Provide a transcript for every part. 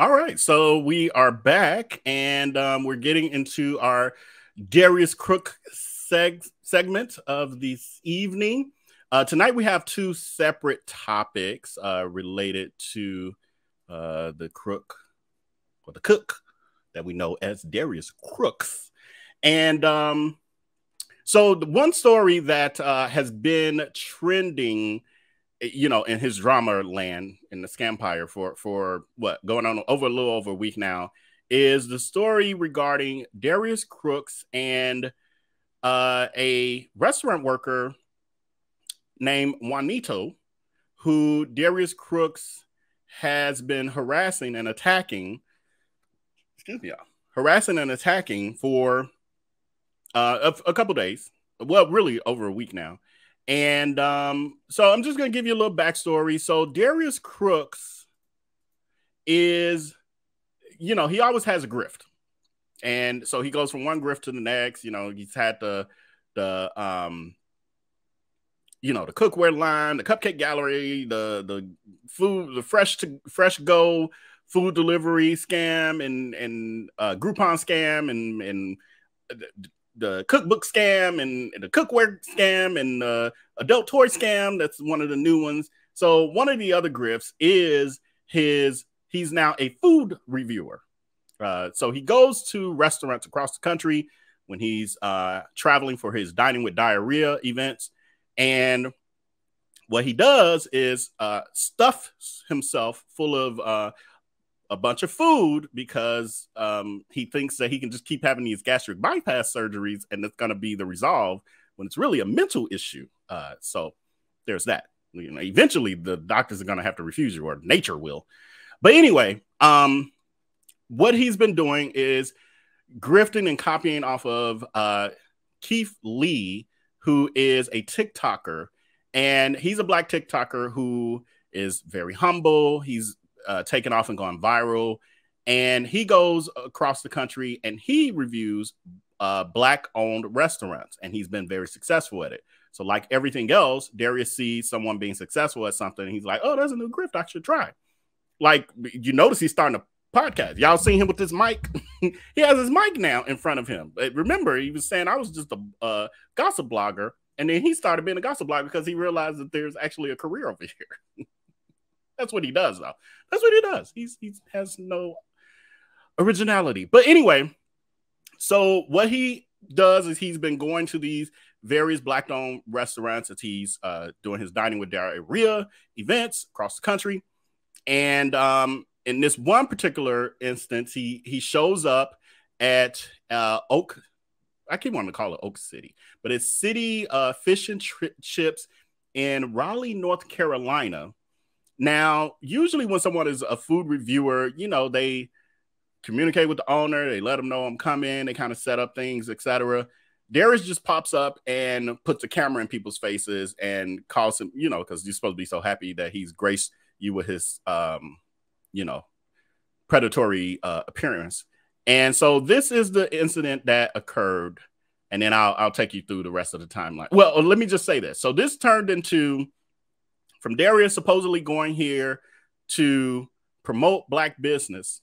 All right, so we are back, and we're getting into our Darius Crooks segment of this evening. Tonight we have two separate topics related to the crook, or the cook, that we know as Darius Crooks. And so the one story that has been trending, you know, in his drama land, in the Scampire for what, going on over a little over a week now, is the story regarding Darius Crooks and a restaurant worker named Juanito, who Darius Crooks has been harassing and attacking, for a couple days, well, really over a week now. And so I'm just going to give you a little backstory. So Darius Crooks is, you know, he always has a grift. And so he goes from one grift to the next. You know, he's had the cookware line, the Cupcake Gallery, the Freshco food delivery scam, and Groupon scam, and the cookbook scam, and the cookware scam, and the adult toy scam. That's one of the new ones. So one of the other grifts is he's now a food reviewer. So he goes to restaurants across the country when he's traveling for his Dining with Diarrhea events. And what he does is stuffs himself full of a bunch of food, because he thinks that he can just keep having these gastric bypass surgeries and it's going to be the resolve, when it's really a mental issue. So there's that. You know, eventually the doctors are going to have to refuse you, or nature will. But anyway, what he's been doing is grifting and copying off of Keith Lee, who is a TikToker, and he's a Black TikToker who is very humble. He's taken off and gone viral, and he goes across the country and he reviews Black owned restaurants, and he's been very successful at it. So like everything else, Darius sees someone being successful at something and he's like, oh, there's a new grift, I should try. Like, you notice he's starting a podcast. Y'all seen him with this mic? He has his mic now in front of him. But remember, he was saying, I was just a gossip blogger, and then he started being a gossip blogger because he realized that there's actually a career over here. That's what he does, though. That's what he does. He has no originality. But anyway, so what he does is he's been going to these various Black-owned restaurants as he's doing his Dining with Diarrhea events across the country. And in this one particular instance, he shows up at Oak. I keep wanting to call it Oak City, but it's City Fish and Chips in Raleigh, North Carolina. Now, usually when someone is a food reviewer, you know, they communicate with the owner, they let them know I'm coming, they kind of set up things, etc. Darius just pops up and puts a camera in people's faces and calls him, you know, because you're supposed to be so happy that he's graced you with his, you know, predatory appearance. And so this is the incident that occurred. And then I'll take you through the rest of the timeline. Well, let me just say this. So this turned into, from Darius supposedly going here to promote Black business,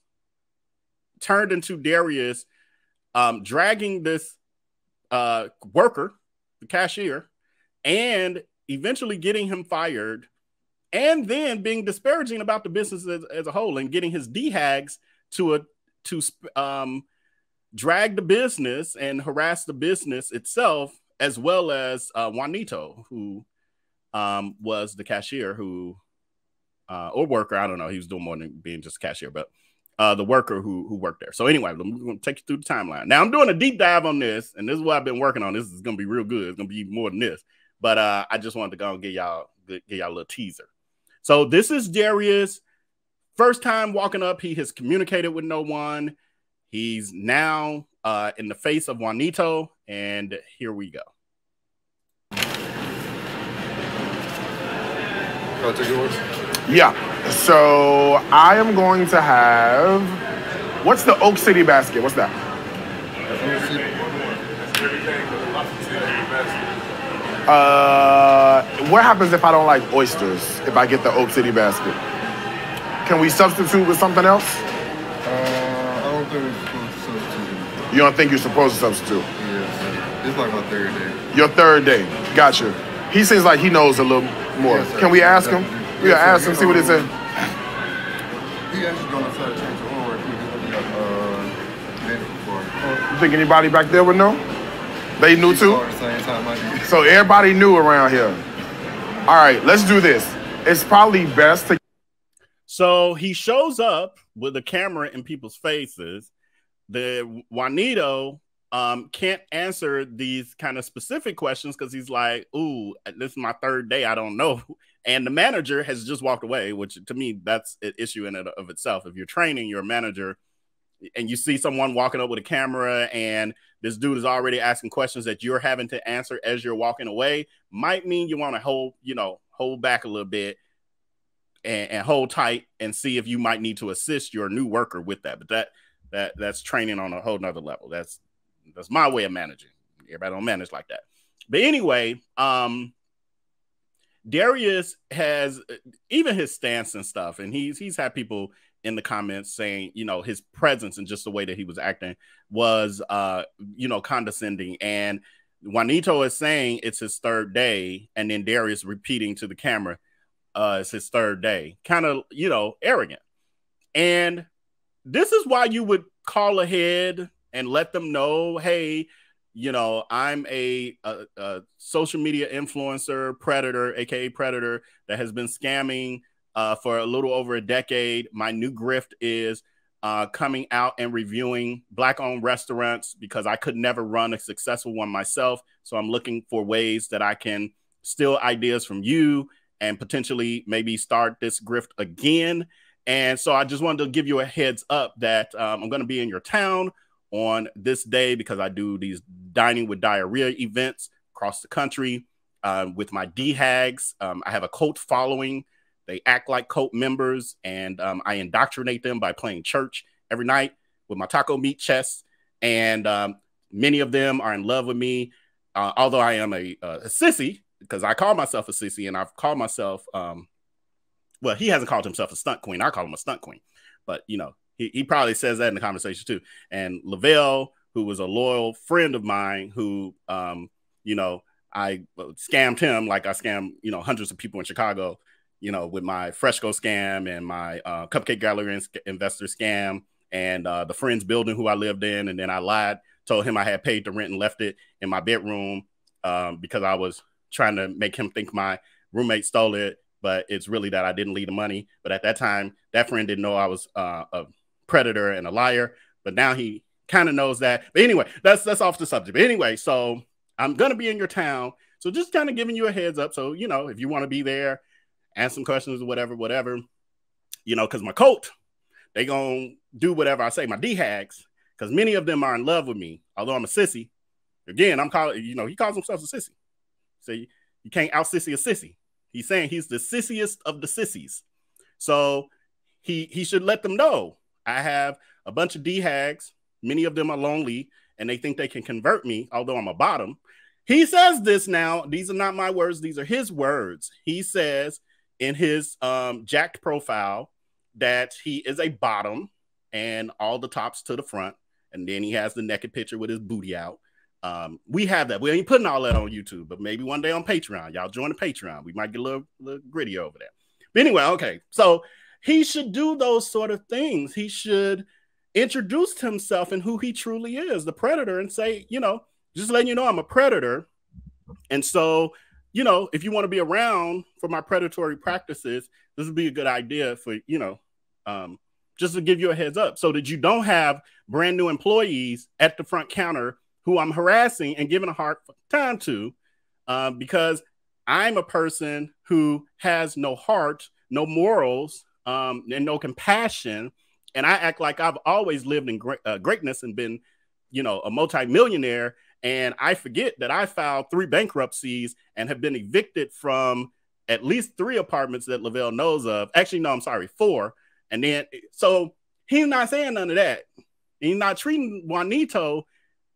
turned into Darius dragging this worker, the cashier, and eventually getting him fired, and then being disparaging about the business as a whole, and getting his DHAGs to drag the business and harass the business itself, as well as Juanito, who was the cashier who, or worker, I don't know, he was doing more than being just a cashier, but the worker who worked there. So anyway, I'm going to take you through the timeline. Now I'm doing a deep dive on this, and this is what I've been working on. This is going to be real good. It's going to be more than this, but I just wanted to go and get y'all a little teaser. So this is Darius' first time walking up. He has communicated with no one. He's now in the face of Juanito, and here we go. Yeah, so I am going to have, what's the Oak City basket? What's that? What happens if I don't like oysters, if I get the Oak City basket? Can we substitute with something else? don't think we're supposed to substitute. You don't think you're supposed to substitute? Yes. It's like my third day. Your third day. Gotcha. He seems like he knows a little more. Yes, can we ask him? Yes, we ask him, see what he said. He actually gonna try to change the order. You think anybody back there would know? They knew too? So everybody knew around here. All right, let's do this. It's probably best to... So he shows up with the camera in people's faces. The Juanito can't answer these kind of specific questions because he's like, ooh, this is my third day, I don't know. And the manager has just walked away, which to me, that's an issue in and of itself. If you're training your manager and you see someone walking up with a camera and this dude is already asking questions that you're having to answer as you're walking away, might mean you want to hold, you know, hold back a little bit and hold tight and see if you might need to assist your new worker with that. But that's training on a whole nother level. That's my way of managing. Everybody don't manage like that. But anyway, Darius has even his stance and stuff, and he's had people in the comments saying, you know, his presence and just the way that he was acting was, you know, condescending. And Juanito is saying it's his third day, and then Darius repeating to the camera, it's his third day, kind of, you know, arrogant. And this is why you would call ahead and let them know, hey, you know, I'm a social media influencer predator, aka predator, that has been scamming for a little over a decade. My new grift is coming out and reviewing Black-owned restaurants because I could never run a successful one myself. So I'm looking for ways that I can steal ideas from you and potentially maybe start this grift again. And so I just wanted to give you a heads up that I'm going to be in your town on this day because I do these Dining with Diarrhea events across the country with my D-hags. I have a cult following. They act like cult members, and I indoctrinate them by playing church every night with my taco meat chest. And many of them are in love with me, although I am a sissy, because I call myself a sissy, and I've called myself, well, he hasn't called himself a stunt queen. I call him a stunt queen, but, you know, he probably says that in the conversation too. And Lavelle, who was a loyal friend of mine, who, you know, I scammed him like I scammed, you know, hundreds of people in Chicago, you know, with my Freshco scam and my Cupcake Gallery investor scam and the friend's building who I lived in. And then I lied, told him I had paid the rent and left it in my bedroom because I was trying to make him think my roommate stole it. But it's really that I didn't leave the money. But at that time, that friend didn't know I was a predator and a liar. But now he kind of knows that. But anyway, that's off the subject. But anyway, so I'm going to be in your town. So just kind of giving you a heads up. So, you know, if you want to be there, ask some questions or whatever, whatever, you know, because my cult, they going to do whatever I say, my D-hags, because many of them are in love with me, although I'm a sissy. Again, I'm calling, you know, he calls himself a sissy. So you can't out-sissy a sissy. He's saying he's the sissiest of the sissies. So he should let them know I have a bunch of D-hags. Many of them are lonely, and they think they can convert me, although I'm a bottom. He says this now. These are not my words. These are his words. He says in his Jackd profile that he is a bottom and all the tops to the front. And then he has the naked picture with his booty out. We have that. We ain't putting all that on YouTube, but maybe one day on Patreon. Y'all join the Patreon. We might get a little gritty over there. But anyway, okay. So he should do those sort of things. He should introduce himself and who he truly is, the predator, and say, you know, just letting you know I'm a predator. And so, you know, if you want to be around for my predatory practices, this would be a good idea for, you know, just to give you a heads up so that you don't have brand new employees at the front counter who I'm harassing and giving a hard time to, because I'm a person who has no heart, no morals, and no compassion. And I act like I've always lived in greatness and been, you know, a multimillionaire. And I forget that I filed 3 bankruptcies and have been evicted from at least 3 apartments that Lavelle knows of. Actually, no, I'm sorry, 4. And then, so he's not saying none of that. He's not treating Juanito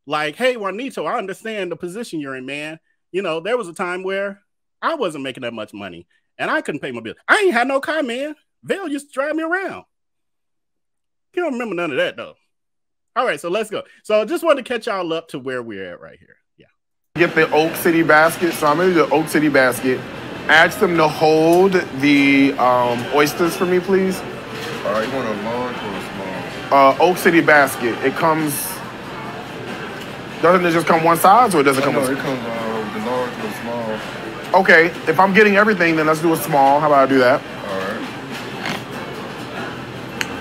like, hey, Juanito, I understand the position you're in, man. You know, there was a time where I wasn't making that much money and I couldn't pay my bills. I ain't had no car, man. Vail used to drive me around. You don't remember none of that, though. All right, so let's go. So I just wanted to catch y'all up to where we're at right here. Yeah. Get the Oak City basket. So I'm going to do the Oak City basket. Ask them to hold the oysters for me, please. All right, you want a large or a small? Oak City basket. It comes, doesn't it just come one size, or does it come one size? No, it comes the large or the small. Okay, if I'm getting everything, then let's do a small. How about I do that?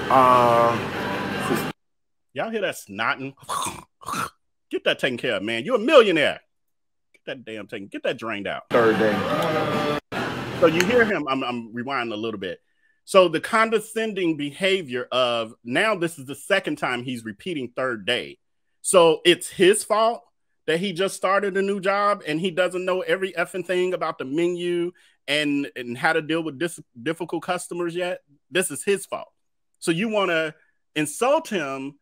All right. Y'all hear that snotting? Get that taken care of, man. You're a millionaire. Get that damn taken. Get that drained out. Third day. So you hear him. I'm rewinding a little bit. So the condescending behavior of, now this is the second time he's repeating third day. So it's his fault that he just started a new job and he doesn't know every effing thing about the menu and how to deal with difficult customers yet. This is his fault. So you want to insult him,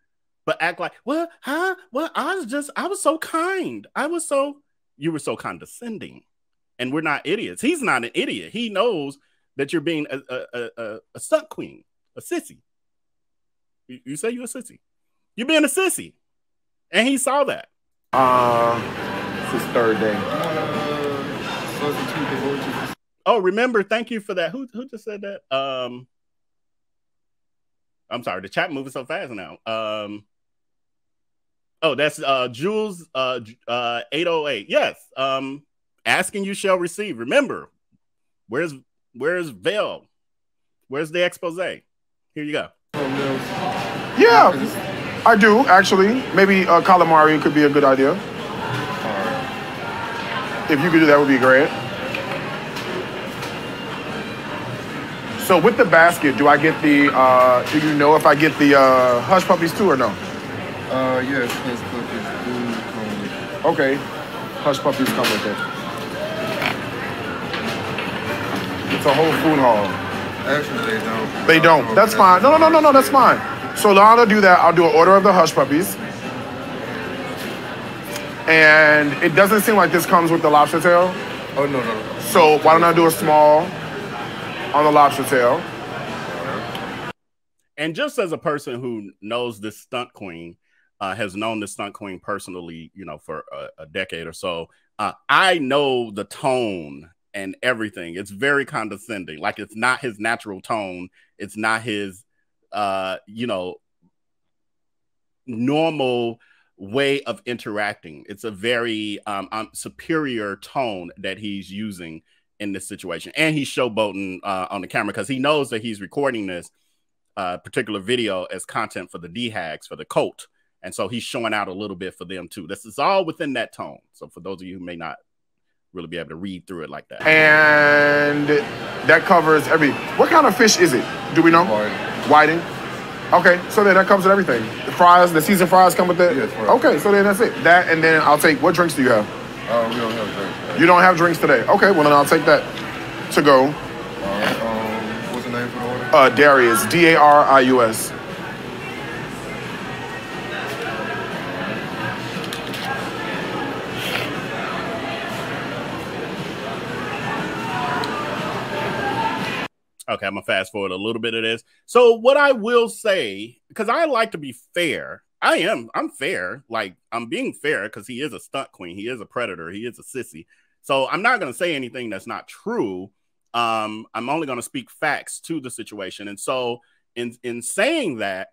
but act like, well, huh? Well, I was so kind. You were so condescending, and we're not idiots. He's not an idiot. He knows that you're being a stunt queen, a sissy. You say you're a sissy. You're being a sissy. And he saw that. It's his third day. Oh, remember, thank you for that. Who just said that? I'm sorry, the chat moving so fast now. Oh, that's Jules 808. Yes. Asking you shall receive. Remember, where's Vail? Where's the expose? Here you go. Yeah. I do, actually. Maybe calamari could be a good idea. If you could do that, would be great. So with the basket, do I get the, do you know if I get the hush puppies too or no? Yes, hush puppies do come with it. Okay, hush puppies come with it. It's a whole food haul. Actually, they don't. They don't. That's fine. No, that's fine. So Lana, do that. I'll do an order of the hush puppies. And it doesn't seem like this comes with the lobster tail. Oh, no. So why don't I do a small on the lobster tail? And just as a person who knows this stunt queen, has known this stunt queen personally, you know, for a decade or so, I know the tone and everything. It's very condescending. Like, it's not his natural tone. It's not his... you know, normal way of interacting. It's a very superior tone that he's using in this situation. And he's showboating on the camera because he knows that he's recording this particular video as content for the D-Hags, for the cult. And so he's showing out a little bit for them too. This is all within that tone. So for those of you who may not really be able to read through it like that. And that covers every... What kind of fish is it? Do we know? Whiting. Okay, so then that comes with everything. The fries, the seasoned fries come with that? Yes, right. Okay, so then that's it. That, and then I'll take... What drinks do you have? We don't have drinks today. You don't have drinks today? Okay, well, then I'll take that to go. What's the name for the order? Darius. D-A-R-I-U-S. Okay, I'm going to fast forward a little bit of this. So what I will say, because I like to be fair. I'm fair. Like, I'm being fair because he is a stunt queen. He is a predator. He is a sissy. So I'm not going to say anything that's not true. I'm only going to speak facts to the situation. And so in saying that,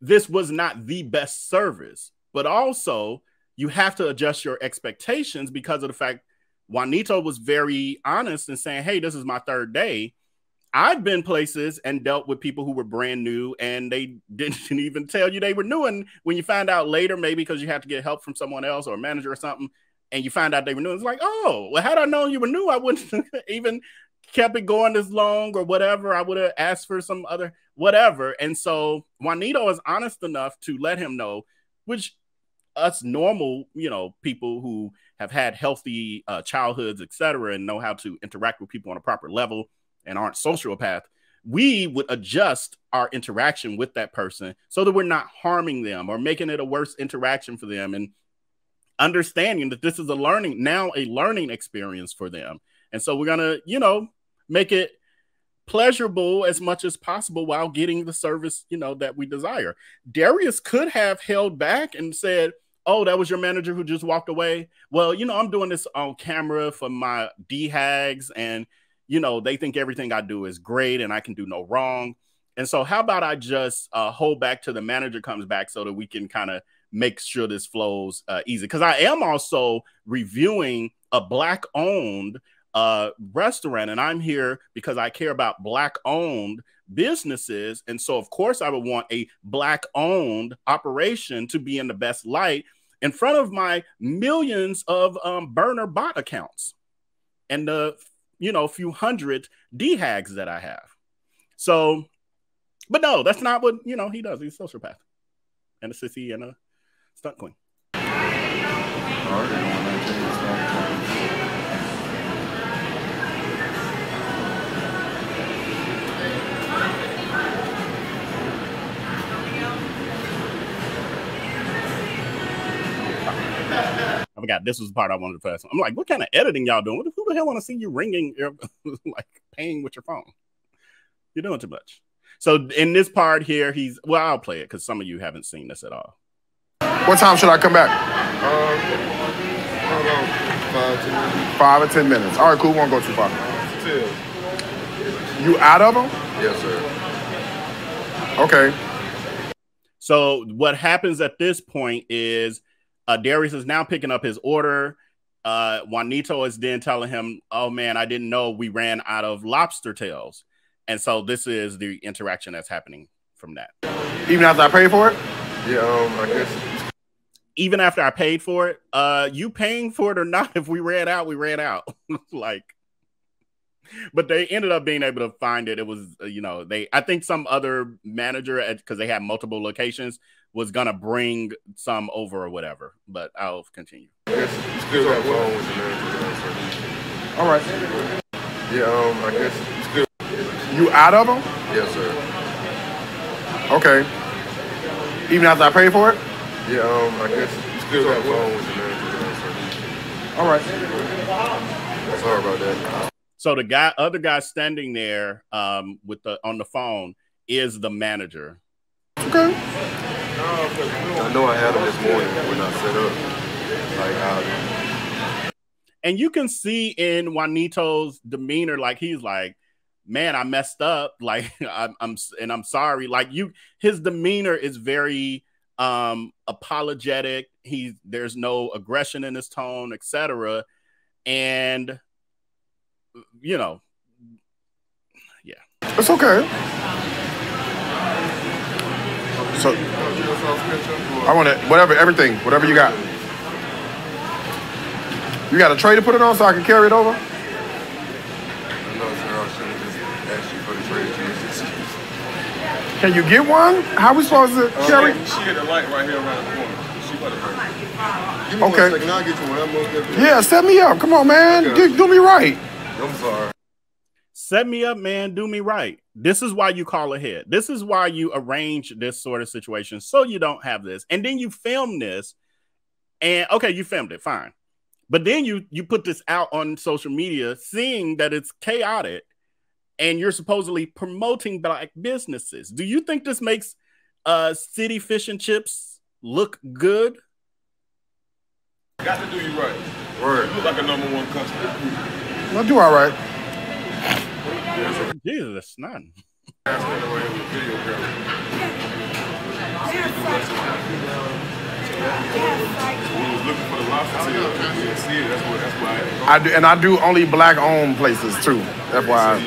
this was not the best service. But also, you have to adjust your expectations because of the fact Juanito was very honest in saying, hey, this is my third day. I've been places and dealt with people who were brand new and they didn't even tell you they were new. And when you find out later, maybe because you have to get help from someone else or a manager or something, and you find out they were new, it's like, oh, well, had I known you were new, I wouldn't have even kept it going this long or whatever. I would have asked for some other whatever. And so Juanito is honest enough to let him know, which us normal, you know, people who have had healthy childhoods, etc., and know how to interact with people on a proper level and aren't sociopaths, we would adjust our interaction with that person so that we're not harming them or making it a worse interaction for them, and understanding that this is a learning experience for them. And so we're going to, you know, make it pleasurable as much as possible while getting the service, you know, that we desire. Darius could have held back and said, oh, that was your manager who just walked away. Well, you know, I'm doing this on camera for my D-hags, and, you know, they think everything I do is great and I can do no wrong. And so how about I just hold back till the manager comes back so that we can kind of make sure this flows easy. Because I am also reviewing a Black-owned restaurant, and I'm here because I care about Black-owned businesses. And so, of course, I would want a Black-owned operation to be in the best light in front of my millions of burner bot accounts and the, you know, few hundred D-hags that I have. So... but no, that's not what, you know, he does. He's a sociopath and a sissy and a stunt queen. I forgot. This was the part I wanted to pass on. I'm like, what kind of editing y'all doing? Who the hell want to see you ringing, like paying with your phone? You're doing too much. So in this part here, he's, well, I'll play it because some of you haven't seen this at all. What time should I come back? I don't know, 5 or 10 minutes. All right, cool. Won't go too far. You out of them? Yes, sir. Okay. So what happens at this point is Darius is now picking up his order. Juanito is then telling him, oh, man, I didn't know we ran out of lobster tails. And so this is the interaction that's happening from that. Even after I paid for it? Yeah, I guess. Even after I paid for it? You paying for it or not? If we ran out, we ran out. Like, but they ended up being able to find it. It was, you know, they, I think some other manager, because they had multiple locations, was going to bring some over or whatever. But I'll continue. It's good. All right. Yeah, I guess. You out of them? Yes, sir. Okay. Even after I paid for it? Yeah, I guess still got one with the manager. All right. Sorry about that. So the guy, other guy standing there with the on the phone is the manager. Okay. I know I had him this morning when I set up. Like, and you can see in Juanito's demeanor, like he's like, man, I messed up. Like, I'm sorry. Like, you, his demeanor is very apologetic. There's no aggression in his tone, etc. And you know, yeah, it's okay. So I want it, whatever, everything, whatever you got. You got a tray to put it on so I can carry it over. Can you get one? How we supposed to carry? She hit a light right here around the corner. She better hurt. Give me okay. One second, I'll get you one. I'm gonna get you. Yeah, set me up. Come on, man. Okay. Do me right. I'm sorry. Set me up, man. Do me right. This is why you call ahead. This is why you arrange this sort of situation so you don't have this. And then you film this. And okay, you filmed it, fine. But then you put this out on social media, seeing that it's chaotic. And you're supposedly promoting Black businesses. Do you think this makes City Fish and Chips look good? Got to do you right. Word. You look like a #1 customer. I'll do all right. Jesus, that's none. I do, and I do only Black-owned places too. FYI.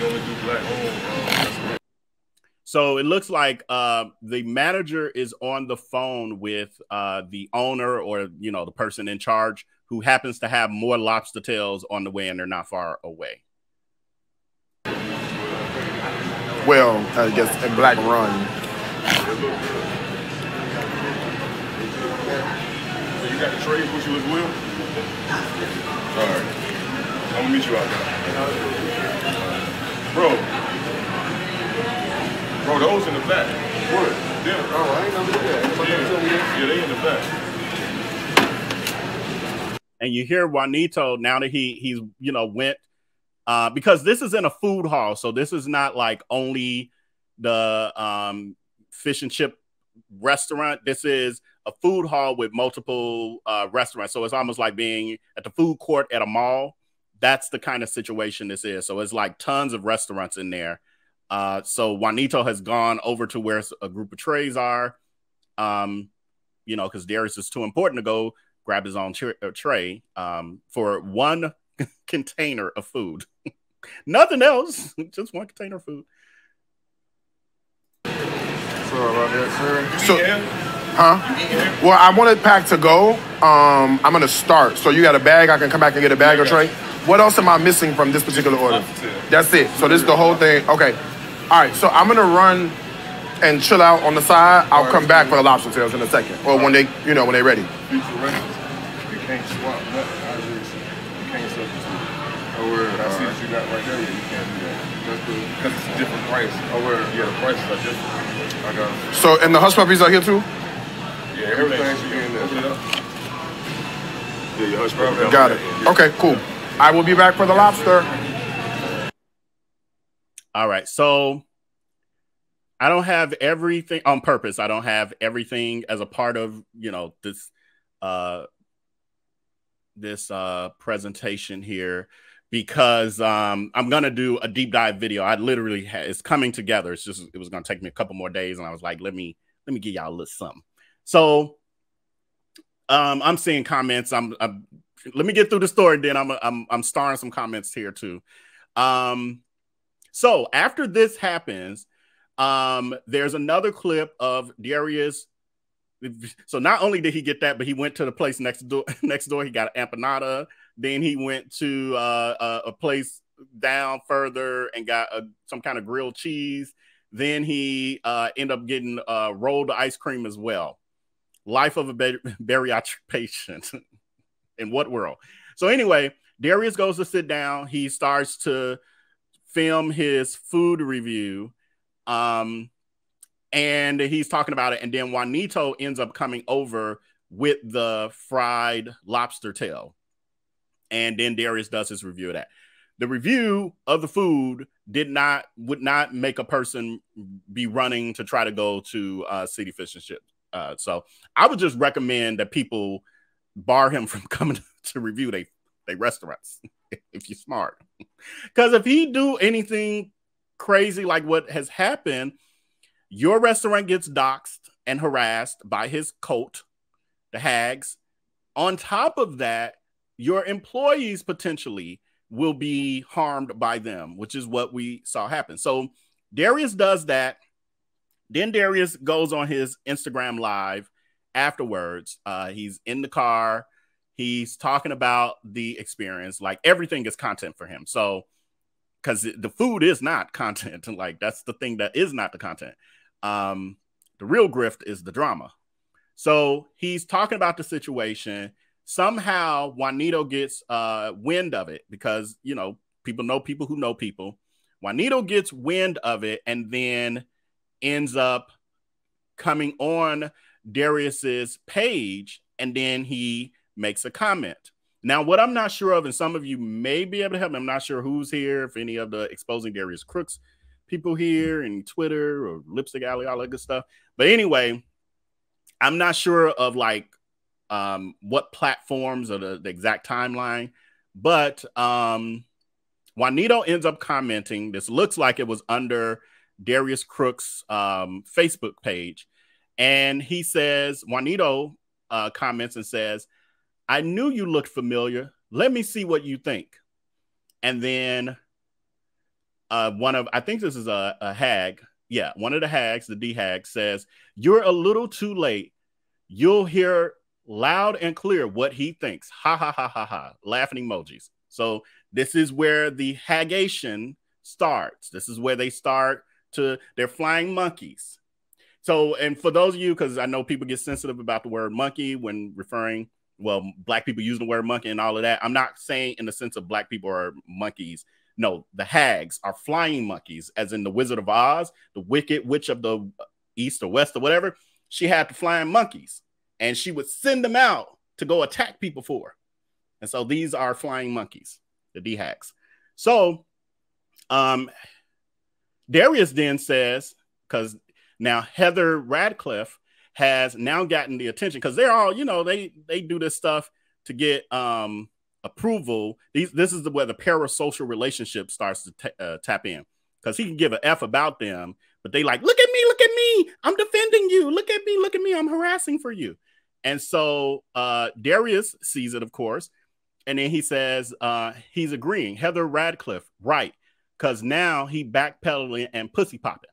So it looks like the manager is on the phone with the owner, or you know, the person in charge, who happens to have more lobster tails on the way, and they're not far away. Well, I guess a Black run. Got the trade with you as well? All right. I'm going to meet you out there. Bro, those in the back. What? Them. Oh, I ain't going to do that. Yeah, they in the back. And you hear Juanito, now that he, you know, went because this is in a food hall. So this is not like only the fish and chip restaurant. This is a food hall with multiple restaurants. So it's almost like being at the food court at a mall. That's the kind of situation this is. So it's like tons of restaurants in there. So Juanito has gone over to where a group of trays are, you know, because Darius is too important to go grab his own tray for one container of food. Nothing else, just one container of food. So, huh? Well, I wanted pack to go. I'm gonna start. So you got a bag? I can come back and get a bag or tray. What else am I missing from this particular order? That's it. So this is the whole thing. Okay. All right. So I'm gonna run and chill out on the side. I'll come back for the lobster tails in a second, or when they, you know, when they're ready. You can't swap nothing. I just, you can't substitute. Oh, word. I see what you got right there. Yeah, you can't do that. Because it's a different price. Oh, word. Yeah, the prices are different. I got it. So, and the hush puppies are here too? Yeah, everything's here in there. Yeah, your hush puppies. Got it. Okay, cool. I will be back for the lobster. All right, so I don't have everything on purpose. I don't have everything as a part of, you know, this this presentation here, because I'm going to do a deep dive video. I literally, it's coming together. It's just, it was going to take me a couple more days. And I was like, let me give y'all a little something. So I'm seeing comments. Let me get through the story. Then I'm starring some comments here too. So after this happens, there's another clip of Darius. So not only did he get that, but he went to the place next door. Next door, he got an empanada. Then he went to a place down further and got some kind of grilled cheese. Then he ended up getting rolled ice cream as well. Life of a bariatric patient. In what world? So anyway, Darius goes to sit down. He starts to film his food review. And he's talking about it. And then Juanito ends up coming over with the fried lobster tail. And then Darius does his review of that. The review of the food would not make a person be running to try to go to City Fish and Chips. So I would just recommend that people bar him from coming to review they restaurants if you're smart. Because if he do anything crazy like what has happened, your restaurant gets doxxed and harassed by his cult, the hags. On top of that, your employees potentially will be harmed by them, which is what we saw happen. So Darius does that. Then Darius goes on his Instagram live afterwards. He's in the car. He's talking about the experience. Like, everything is content for him. So, because the food is not content. Like, that's the thing that is not the content. The real grift is the drama. So he's talking about the situation. Somehow Juanito gets wind of it because, you know, people know people who know people. Juanito gets wind of it and then ends up coming on Darius's page, and then he makes a comment. Now, what I'm not sure of, and some of you may be able to help me, I'm not sure who's here, if any of the Exposing Darius Crooks people here and Twitter or Lipstick Alley, all that good stuff. But anyway, I'm not sure of, like, what platforms or the exact timeline, but Juanito ends up commenting. This looks like it was under Darius Crooks' Facebook page. And he says, Juanito comments and says, "I knew you looked familiar. Let me see what you think." And then I think this is a hag. Yeah, one of the hags, the D hag, says, "You're a little too late. You'll hear loud and clear what he thinks. Ha ha ha ha ha." Laughing emojis. So this is where the hagation starts. This is where they start to, they're flying monkeys. So, and for those of you, because I know people get sensitive about the word monkey when referring, well, black people using the word monkey and all of that. I'm not saying in the sense of black people are monkeys. No, the hags are flying monkeys, as in the Wizard of Oz, the Wicked Witch of the East or West or whatever. She had the flying monkeys. And she would send them out to go attack people for her. And so these are flying monkeys, the D-hacks. So Darius then says, because now Heather Radcliffe has now gotten the attention, because they're all, you know, they do this stuff to get approval. This is where the parasocial relationship starts to tap in, because he can give a F about them, but they like, look at me, I'm defending you, look at me, I'm harassing for you. And so Darius sees it, of course, and then he says he's agreeing. Heather Radcliffe, right? Because now he backpedaling and pussy popping.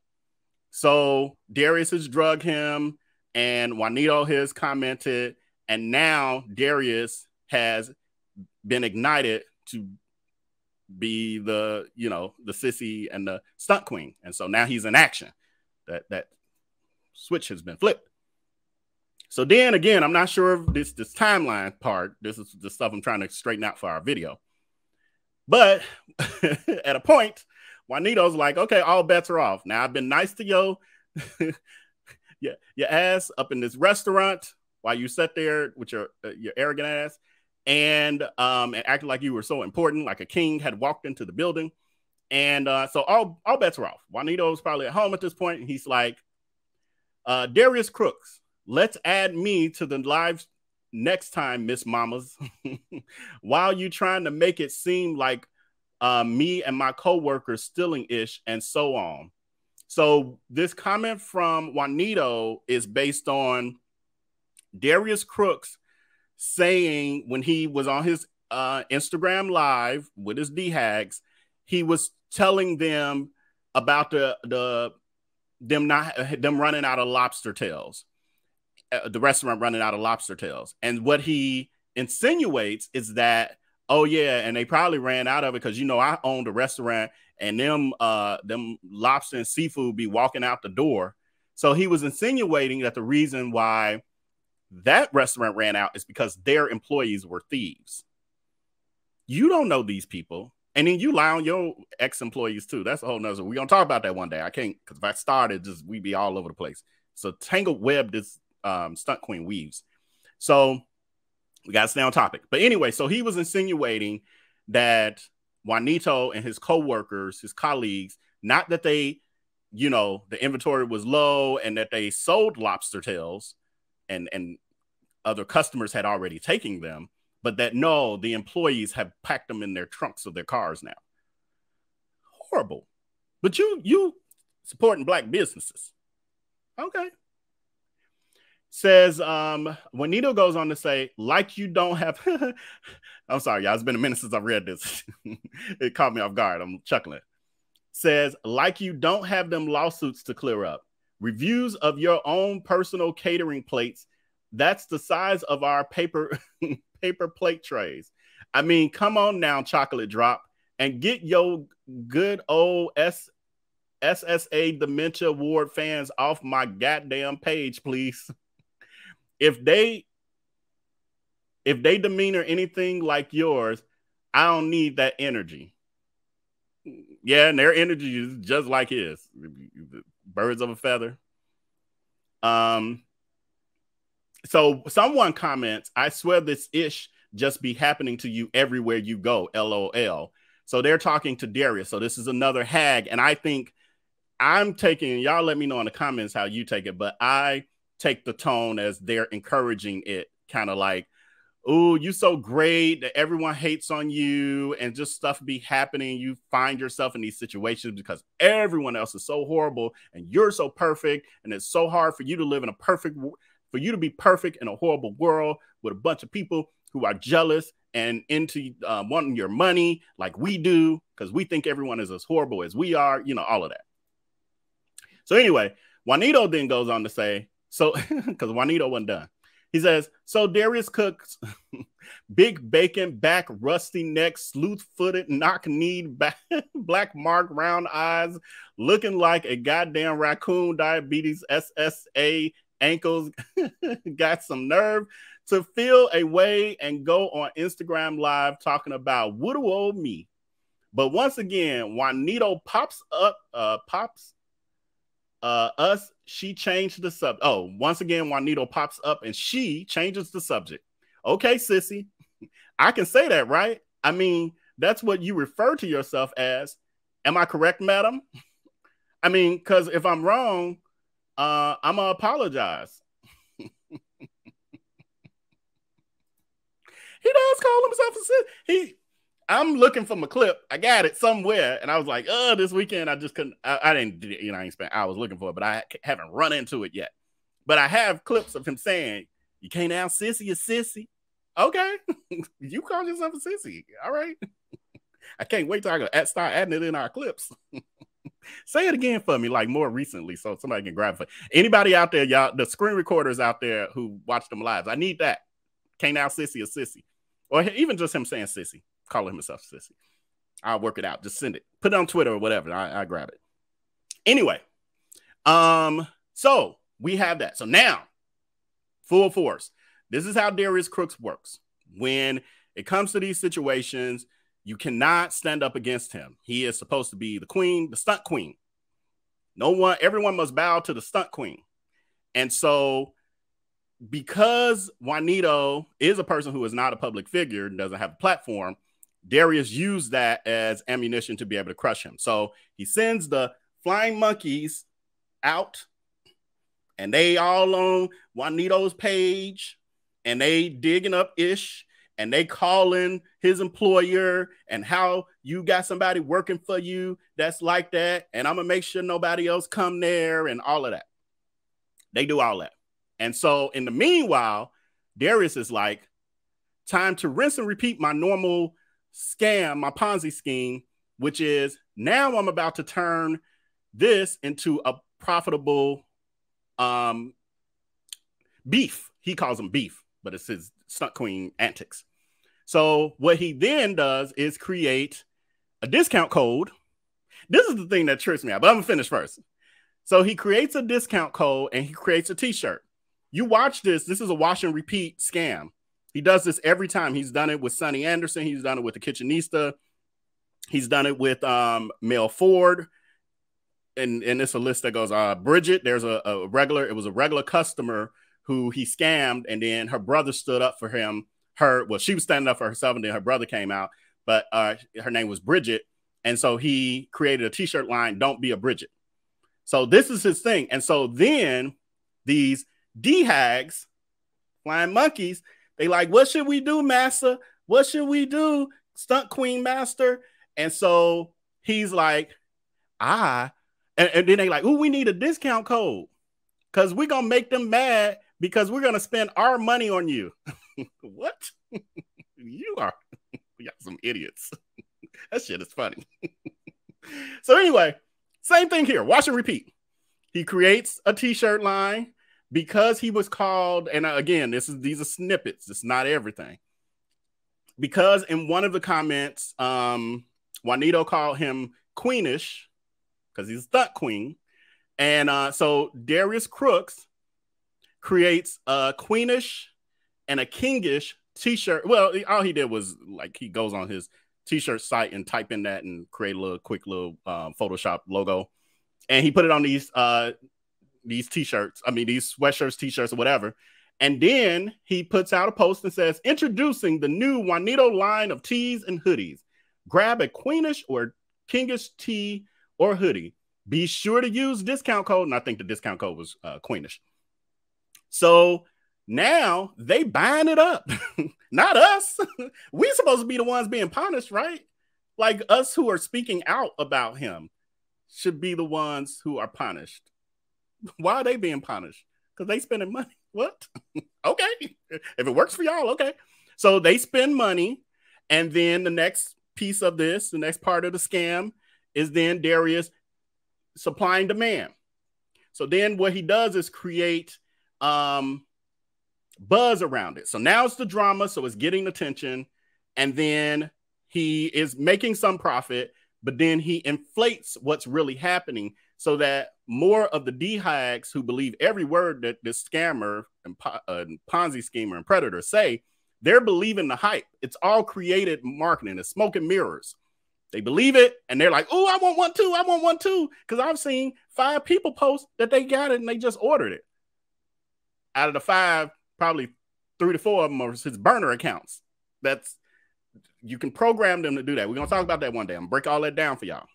So Darius has drug him, and Juanito has commented, and now Darius has been ignited to be the, you know, the sissy and the stunt queen. And so now he's in action. That switch has been flipped. So then again, I'm not sure of this timeline part. This is the stuff I'm trying to straighten out for our video. But at a point, Juanito's like, okay, all bets are off. Now I've been nice to your ass up in this restaurant while you sat there with your arrogant ass and acted like you were so important, like a king had walked into the building. And so all bets are off. Juanito's probably at home at this point, and he's like, Darius Crooks, let's add me to the live next time, Miss Mamas. While you trying to make it seem like me and my co-workers stealing ish and so on. So this comment from Juanito is based on Darius Crooks saying when he was on his Instagram live with his D-Hags, he was telling them about them running out of lobster tails. The restaurant running out of lobster tails. And what he insinuates is that, oh yeah, and they probably ran out of it because, you know, I owned a restaurant and them lobster and seafood be walking out the door. So he was insinuating that the reason why that restaurant ran out is because their employees were thieves. You don't know these people. And then you lie on your ex-employees too. That's a whole nother. We're going to talk about that one day. I can't, because if I started, just we'd be all over the place. So tangled web this stunt queen weaves. So we got to stay on topic. But anyway, so he was insinuating that Juanito and his co-workers, his colleagues, not that they, you know, the inventory was low and that they sold lobster tails and other customers had already taken them, but that no, the employees have packed them in their trunks of their cars now. Horrible. But you supporting black businesses. Okay. Says, Juanito goes on to say, like you don't have, I'm sorry, y'all, it's been a minute since I've read this. It caught me off guard. I'm chuckling. Says, like you don't have them lawsuits to clear up. Reviews of your own personal catering plates. That's the size of our paper plate trays. I mean, come on now, chocolate drop, and get your good old SSA Dementia Award fans off my goddamn page, please. If they demeanor anything like yours, I don't need that energy. Yeah, and their energy is just like his. Birds of a feather. So someone comments, I swear this ish just be happening to you everywhere you go, LOL. So they're talking to Darius. So this is another hag. And I think I'm taking, y'all let me know in the comments how you take it, but I take the tone as they're encouraging it, kind of like, oh, you so great that everyone hates on you and just stuff be happening. You find yourself in these situations because everyone else is so horrible and you're so perfect. And it's so hard for you to live in a perfect, for you to be perfect in a horrible world with a bunch of people who are jealous and into wanting your money like we do, because we think everyone is as horrible as we are, you know, all of that. So anyway, Juanito then goes on to say, so because Juanito wasn't done. He says, so Darius Crooks, big bacon back, rusty neck, sleuth-footed, knock-kneed, black mark, round eyes, looking like a goddamn raccoon, diabetes, SSA, ankles, got some nerve to feel a way and go on Instagram Live talking about woodoo old me. But once again, Juanito pops up. She changed the subject. Oh, once again, Juanito pops up and she changes the subject. Okay, sissy. I can say that, right? I mean, That's what you refer to yourself as. Am I correct, madam? I mean, because if I'm wrong, I'm going to apologize. He does call himself a sister. I'm looking for my clip. I got it somewhere. And I was like, oh, this weekend, I just couldn't. I didn't, you know, I ain't spent hours looking for it, but I haven't run into it yet. But I have clips of him saying, you can't out sissy a sissy. Okay. You call yourself a sissy. All right. I can't wait till I go start adding it in our clips. Say it again for me, like more recently, so somebody can grab it. For anybody out there, y'all, the screen recorders out there who watch them lives, I need that. Can't out sissy a sissy. Or even just him saying sissy, calling himself sissy. I'll work it out. Just send it. Put it on Twitter or whatever. I grab it. Anyway, so we have that. So now, full force. This is how Darius Crooks works. When it comes to these situations, you cannot stand up against him. He is supposed to be the queen, the stunt queen. No one, everyone must bow to the stunt queen. And so, because Juanito is a person who is not a public figure and doesn't have a platform, Darius used that as ammunition to be able to crush him. So he sends the flying monkeys out, and they all on Juanito's page, and they digging up Ish, and they calling his employer and how you got somebody working for you that's like that, and I'm gonna make sure nobody else come there and all of that. They do all that. And so in the meanwhile, Darius is like, time to rinse and repeat my normal scam, my Ponzi scheme, which is now I'm about to turn this into a profitable beef. He calls them beef, but it's his stunt queen antics. So what he then does is create a discount code. This is the thing that trips me out, but I'm gonna finish first. So he creates a discount code and he creates a t-shirt. You watch this. This is a wash and repeat scam. He does this every time. He's done it with Sunny Anderson. He's done it with the Kitchenista. He's done it with Mel Ford. And it's a list that goes, Bridget, there's a regular customer who he scammed. And then her brother stood up for him. Well, she was standing up for herself and then her brother came out, but her name was Bridget. And so he created a t-shirt line, don't be a Bridget. So this is his thing. And so then these D-hags, flying monkeys, they like, what should we do, massa? What should we do, stunt queen master? And so he's like, and then they like, ooh, we need a discount code because we're going to make them mad because we're going to spend our money on you. What? You are y'all some idiots. That shit is funny. So anyway, same thing here. Watch and repeat. He creates a t-shirt line. Because he was called, and again, these are snippets. It's not everything. Because in one of the comments, Juanito called him queenish because he's a stunt queen. And so Darius Crooks creates a queenish and a kingish t-shirt. Well, all he did was like he goes on his t-shirt site and type in that and create a little quick little Photoshop logo. And he put it on these t-shirts, I mean, these sweatshirts, t-shirts, or whatever. And then he puts out a post and says, introducing the new Juanito line of tees and hoodies. Grab a queenish or kingish tee or hoodie. Be sure to use discount code. And I think the discount code was queenish. So now they buying it up. Not us. We're supposed to be the ones being punished, right? Like us who are speaking out about him should be the ones who are punished. Why are they being punished? Because they spending money. What? Okay. If it works for y'all, okay. So they spend money. And then the next piece of this, the next part of the scam is then Darius supply and demand. So then what he does is create buzz around it. So now it's the drama. So it's getting attention. And then he is making some profit, but then he inflates what's really happening so that more of the D-hags who believe every word that this scammer and Ponzi schemer and predator say, they're believing the hype. It's all created marketing. It's smoke and mirrors. They believe it, and they're like, oh, I want one too. I want one too. Because I've seen 5 people post that they got it, and they just ordered it. Out of the 5, probably 3 to 4 of them are his burner accounts. That's You can program them to do that. We're going to talk about that one day. I'm going to break all that down for y'all.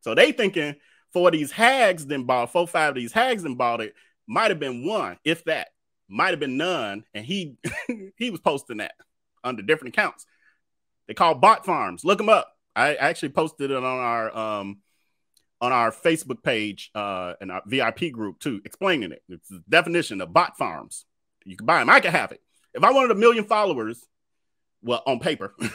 So they thinking four of these hags then bought, four, five of these hags then bought it. Might have been one, if that. Might have been none. And he he was posting that under different accounts. They call bot farms. Look them up. I actually posted it on our Facebook page and our VIP group too, explaining it. It's the definition of bot farms. You can buy them. I could have it. If I wanted 1 million followers, well, on paper, if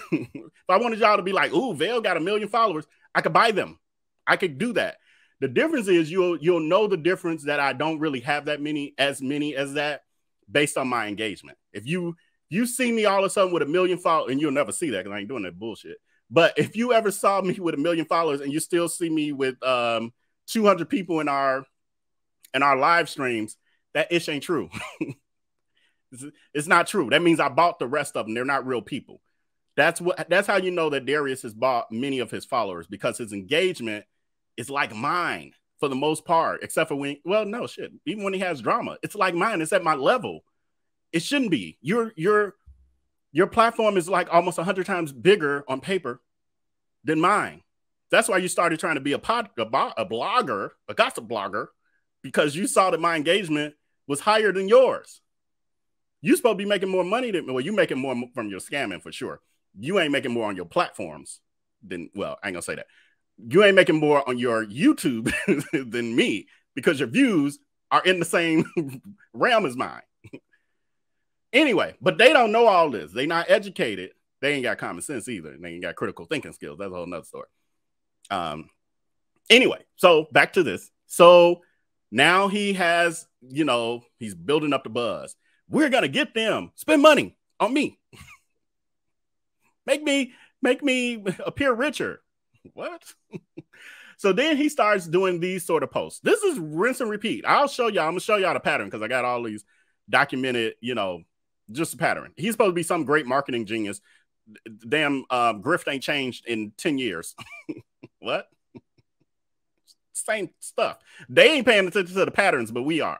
I wanted y'all to be like, ooh, Vail got 1 million followers, I could buy them. I could do that. The difference is you'll know the difference that I don't really have that many as that based on my engagement. If you see me all of a sudden with 1 million followers, and you'll never see that because I ain't doing that bullshit. But if you ever saw me with 1 million followers and you still see me with 200 people in our live streams, that ish ain't true. It's not true. That means I bought the rest of them. They're not real people. That's how you know that Darius has bought many of his followers, because his engagement is like mine for the most part, except for when, well, no shit. Even when he has drama, it's like mine. It's at my level. It shouldn't be. Your platform is like almost 100 times bigger on paper than mine. That's why you started trying to be a blogger, a gossip blogger, because you saw that my engagement was higher than yours. You supposed to be making more money than me. Well, you making more from your scamming for sure. You ain't making more on your platforms than, well, I ain't gonna say that. You ain't making more on your YouTube than me, because your views are in the same realm as mine. Anyway, but they don't know all this. They not educated. They ain't got common sense either. And they ain't got critical thinking skills. That's a whole nother story. Anyway, so back to this. So now he has, you know, he's building up the buzz. We're going to get them. Spend money on me. Make me appear richer. What? So then he starts doing these sort of posts. This is rinse and repeat. I'll show y'all. I'm going to show y'all the pattern, because I got all these documented, you know, just a pattern. He's supposed to be some great marketing genius. Damn, grift ain't changed in 10 years. What? Same stuff. They ain't paying attention to the patterns, but we are.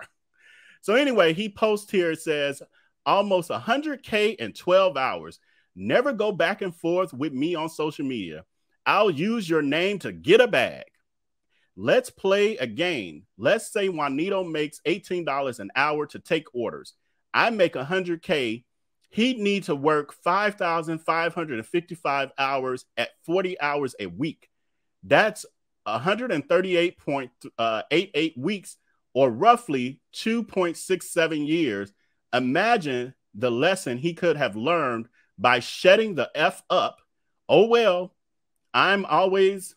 So anyway, he posts here, it says, almost 100K in 12 hours. Never go back and forth with me on social media. I'll use your name to get a bag. Let's play a game. Let's say Juanito makes $18 an hour to take orders. I make 100K. He'd need to work 5,555 hours at 40 hours a week. That's 138.88 weeks, or roughly 2.67 years. Imagine the lesson he could have learned by shutting the F up. Oh, well, I'm always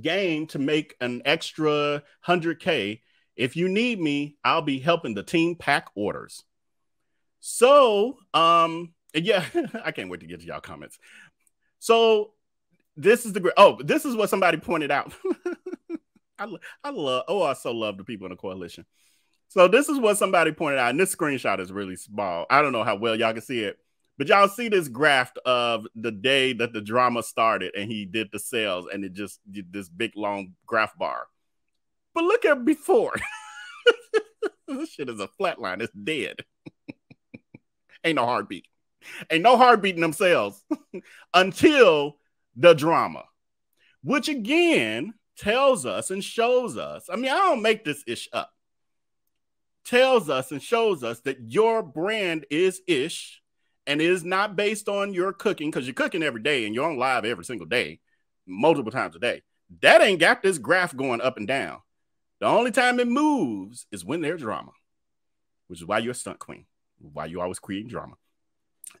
game to make an extra 100K. If you need me, I'll be helping the team pack orders. So, yeah, I can't wait to get to y'all comments. So this is the, oh, this is what somebody pointed out. I love, oh, I so love the people in the coalition. So this is what somebody pointed out, and this screenshot is really small. I don't know how well y'all can see it, but y'all see this graph of the day that the drama started and he did the sales, and it just did this big, long graph bar. But look at before. This shit is a flat line. It's dead. Ain't no heartbeat. Ain't no heartbeat in themselves until the drama, which again tells us and shows us, I mean, I don't make this ish up, tells us and shows us that your brand is ish and is not based on your cooking, because you're cooking every day and you're on live every single day, multiple times a day. That ain't got this graph going up and down. The only time it moves is when there's drama, which is why you're a stunt queen, why you always creating drama.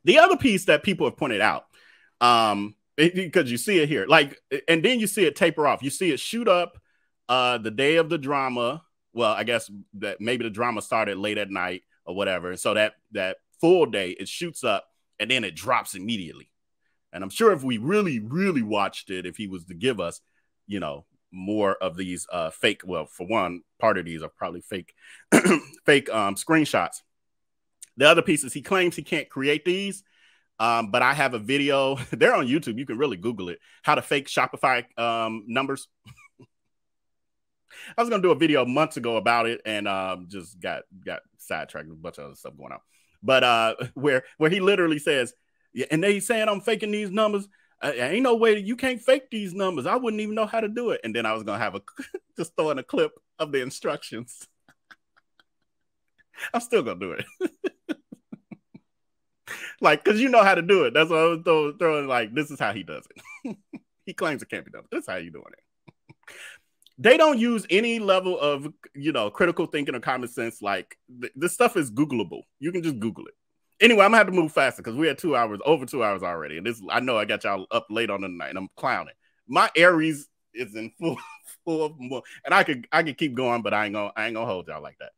The other piece that people have pointed out, because you see it here, like, and then you see it taper off. You see it shoot up the day of the drama. Well, I guess that maybe the drama started late at night or whatever. So that full day, it shoots up and then it drops immediately. And I'm sure if we really, really watched it, if he was to give us, you know, more of these fake, well, for one, part of these are probably fake, fake screenshots. The other piece is he claims he can't create these. But I have a video. They're on YouTube. You can really Google it. How to fake Shopify numbers. I was going to do a video months ago about it, and just got sidetracked with a bunch of other stuff going on. But where he literally says, Yeah, and they saying I'm faking these numbers. Ain't no way that you can't fake these numbers. I wouldn't even know how to do it. And then I was gonna have a just throwing a clip of the instructions. I'm still gonna do it. Like, cause you know how to do it. That's what I was throwing. Like, this is how he does it. He claims it can't be done. But this is how you doing it. They don't use any level of, you know, critical thinking or common sense. Like, this stuff is Googleable. You can just Google it. Anyway, I'm gonna have to move faster because we had 2 hours, over 2 hours already. And this, I know I got y'all up late on the night and I'm clowning. My Aries is in full, and I could keep going, but I ain't gonna hold y'all like that.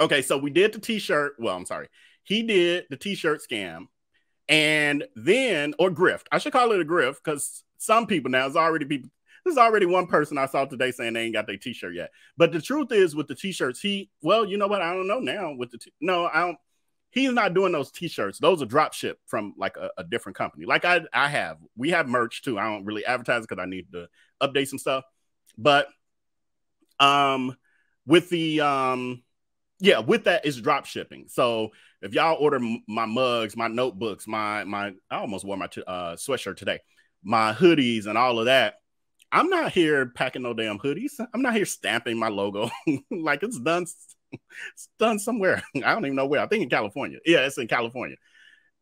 Okay, so we did the t-shirt. Well, I'm sorry. He did the t-shirt scam and then, or grift. I should call it a grift because some people now, there's already one person I saw today saying they ain't got their t-shirt yet. But the truth is with the t-shirts, well, you know what? I don't know now with the, he's not doing those t-shirts. Those are drop ship from like a different company. Like we have merch too. I don't really advertise because I need to update some stuff. But with that, it's drop shipping. So if y'all order my mugs, my notebooks, I almost wore my sweatshirt today, my hoodies and all of that, I'm not here packing no damn hoodies. I'm not here stamping my logo. Like it's done somewhere. I don't even know where. I think in California. Yeah, it's in California.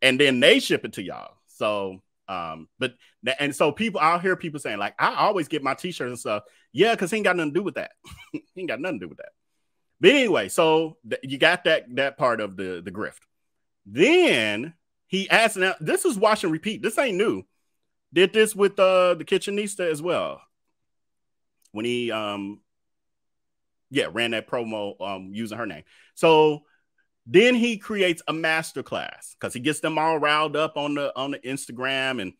And then they ship it to y'all. So, so people, I'll hear people saying like, I always get my t-shirts and stuff. Yeah, because he ain't got nothing to do with that. He ain't got nothing to do with that. But anyway, so you got that part of the grift. Then he asked, now this is wash and repeat. This ain't new. Did this with the Kitchenista as well. When he, ran that promo using her name. So then he creates a masterclass because he gets them all riled up on the Instagram and,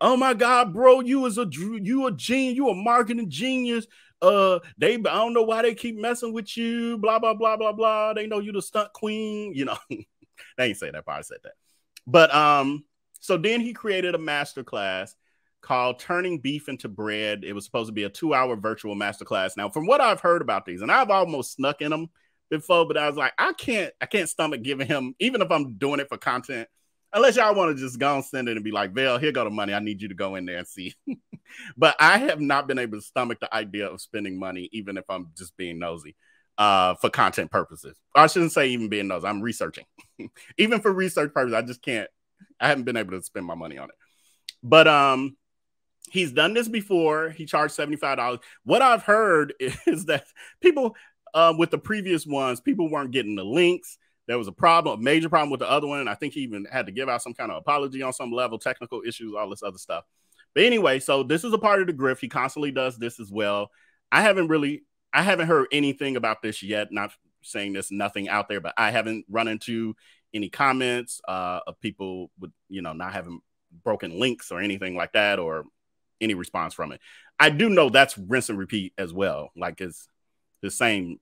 oh my God, bro, you a marketing genius. I don't know why they keep messing with you. Blah blah blah blah blah. They know you the stunt queen. You know, they ain't say that part. I said that, but so then he created a masterclass called "Turning Beef into Bread." It was supposed to be a 2-hour virtual masterclass. Now, from what I've heard about these, and I've almost snuck in them before, but I was like, I can't stomach giving him, even if I'm doing it for content. Unless y'all want to just go and send it and be like, Val, here go the money. I need you to go in there and see. But I have not been able to stomach the idea of spending money, even if I'm just being nosy for content purposes. I shouldn't say even being nosy. I'm researching. Even for research purposes, I just can't. I haven't been able to spend my money on it. But he's done this before. He charged $75. What I've heard is that people with the previous ones, people weren't getting the links. There was a major problem with the other one. And I think he even had to give out some kind of apology on some level, technical issues, all this other stuff. But anyway, so this is a part of the grift. He constantly does this as well. I haven't heard anything about this yet. Not saying there's nothing out there, but I haven't run into any comments of people with, not having broken links or anything like that or any response from it. I do know that's rinse and repeat as well. Like it's the same,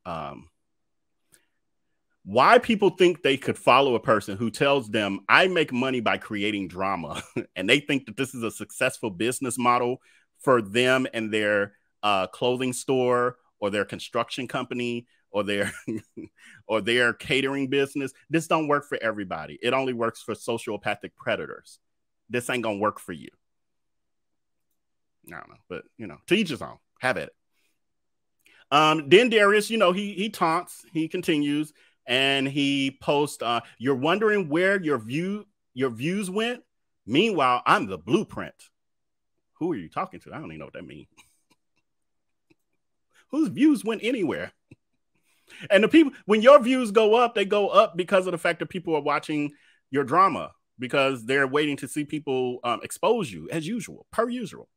why people think they could follow a person who tells them I make money by creating drama and they think that this is a successful business model for them and their clothing store or their construction company or their or their catering business. This don't work for everybody. It only works for sociopathic predators. This ain't gonna work for you. I don't know, but to each his own. Have at it. Then Darius, he taunts, he continues. And he posts, you're wondering where your views went. Meanwhile, I'm the blueprint. Who are you talking to? I don't even know what that means. Whose views went anywhere? And the people, when your views go up, they go up because of the fact that people are watching your drama because they're waiting to see people expose you as usual, per usual.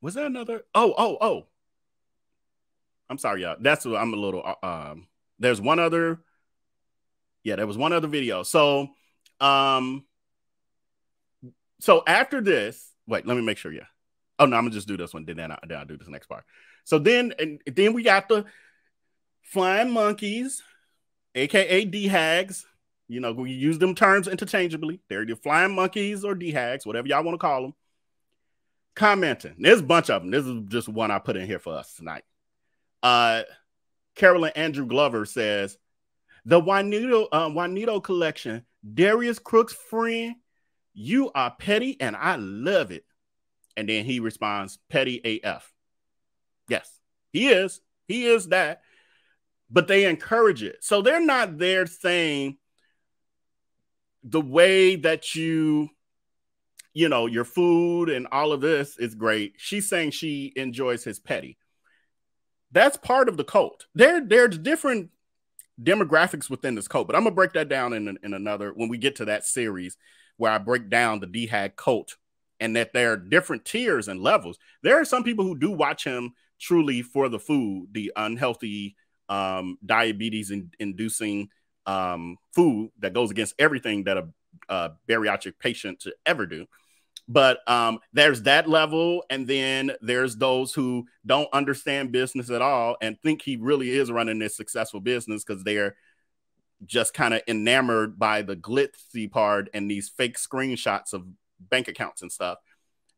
Was there another? Oh. I'm sorry, y'all. That's what I'm a little. There's one other. Yeah, there was one other video. So, after this, wait, let me make sure. Yeah. Oh no, I'm gonna just do this one. Then I'll do this next part. So then, and then we got the flying monkeys, aka D-hags. We use them terms interchangeably. They're the flying monkeys or D-hags, whatever y'all want to call them. Commenting. There's a bunch of them. This is just one I put in here for us tonight. Carolyn Andrew Glover says, The Juanito collection, Darius Crooks' friend, you are petty and I love it. And then he responds, petty AF. Yes, he is. He is that. But they encourage it. So they're not there saying the way that you know, your food and all of this is great. She's saying she enjoys his petty. That's part of the cult. There's different demographics within this cult, but I'm going to break that down in another, when we get to that series where I break down the DHAG cult and that there are different tiers and levels. There are some people who do watch him truly for the food, the unhealthy, diabetes inducing food that goes against everything that a bariatric patient to ever do. But there's that level. And then there's those who don't understand business at all and think he really is running this successful business because they're just kind of enamored by the glitzy part and these fake screenshots of bank accounts and stuff.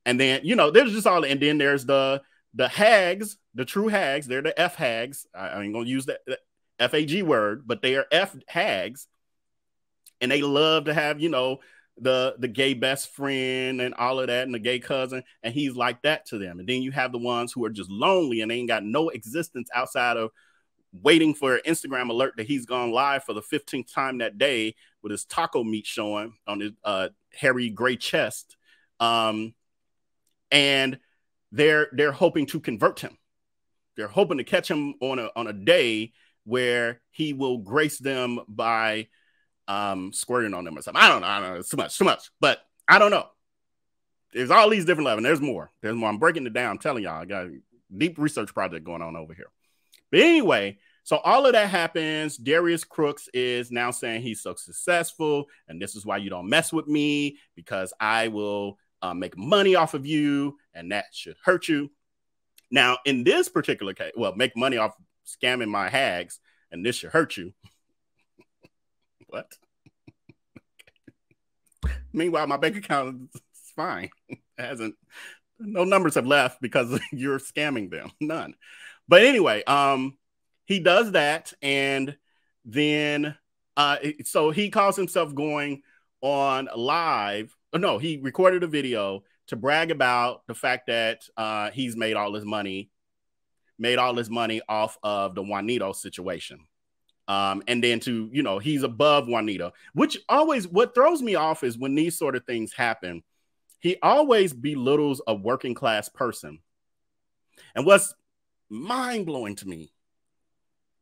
And then, you know, there's just all. And then there's the hags, the true hags. They're the F hags. I ain't going to use the FAG word, but they are F hags. And they love to have, you know, the gay best friend and all of that and the gay cousin, and he's like that to them. And then you have the ones who are just lonely and they ain't got no existence outside of waiting for an Instagram alert that he's gone live for the 15th time that day with his taco meat showing on his hairy gray chest. And they're hoping to convert him. They're hoping to catch him on a day where he will grace them by squirting on them or something. I don't know. It's too much, but I don't know. There's all these different levels. There's more. I'm breaking it down. I'm telling y'all, I got a deep research project going on over here. But anyway, so all of that happens. Darius Crooks is now saying he's so successful and this is why you don't mess with me, because I will make money off of you and that should hurt you. Now in this particular case, well, make money off scamming my hags and this should hurt you. What? Meanwhile, my bank account is fine. It hasn't. No numbers have left because you're scamming them. None. But anyway, he does that, and then so he calls himself going on live. Oh, no, he recorded a video to brag about the fact that he's made all his money off of the Juanito situation. And then to, you know, he's above Juanito, which always, what throws me off is when these sort of things happen, he always belittles a working class person. And what's mind blowing to me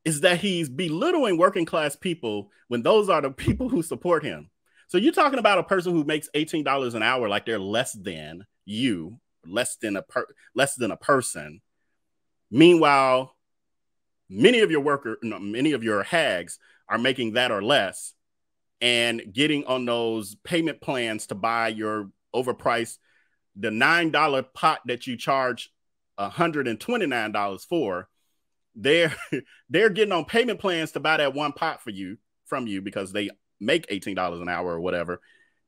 is that he's belittling working class people when those are the people who support him. So you're talking about a person who makes $18 an hour, like they're less than you, less than a person. Meanwhile, many of your hags are making that or less and getting on those payment plans to buy your overpriced, the $9 pot that you charge $129 for. They're getting on payment plans to buy that one pot from you because they make $18 an hour or whatever.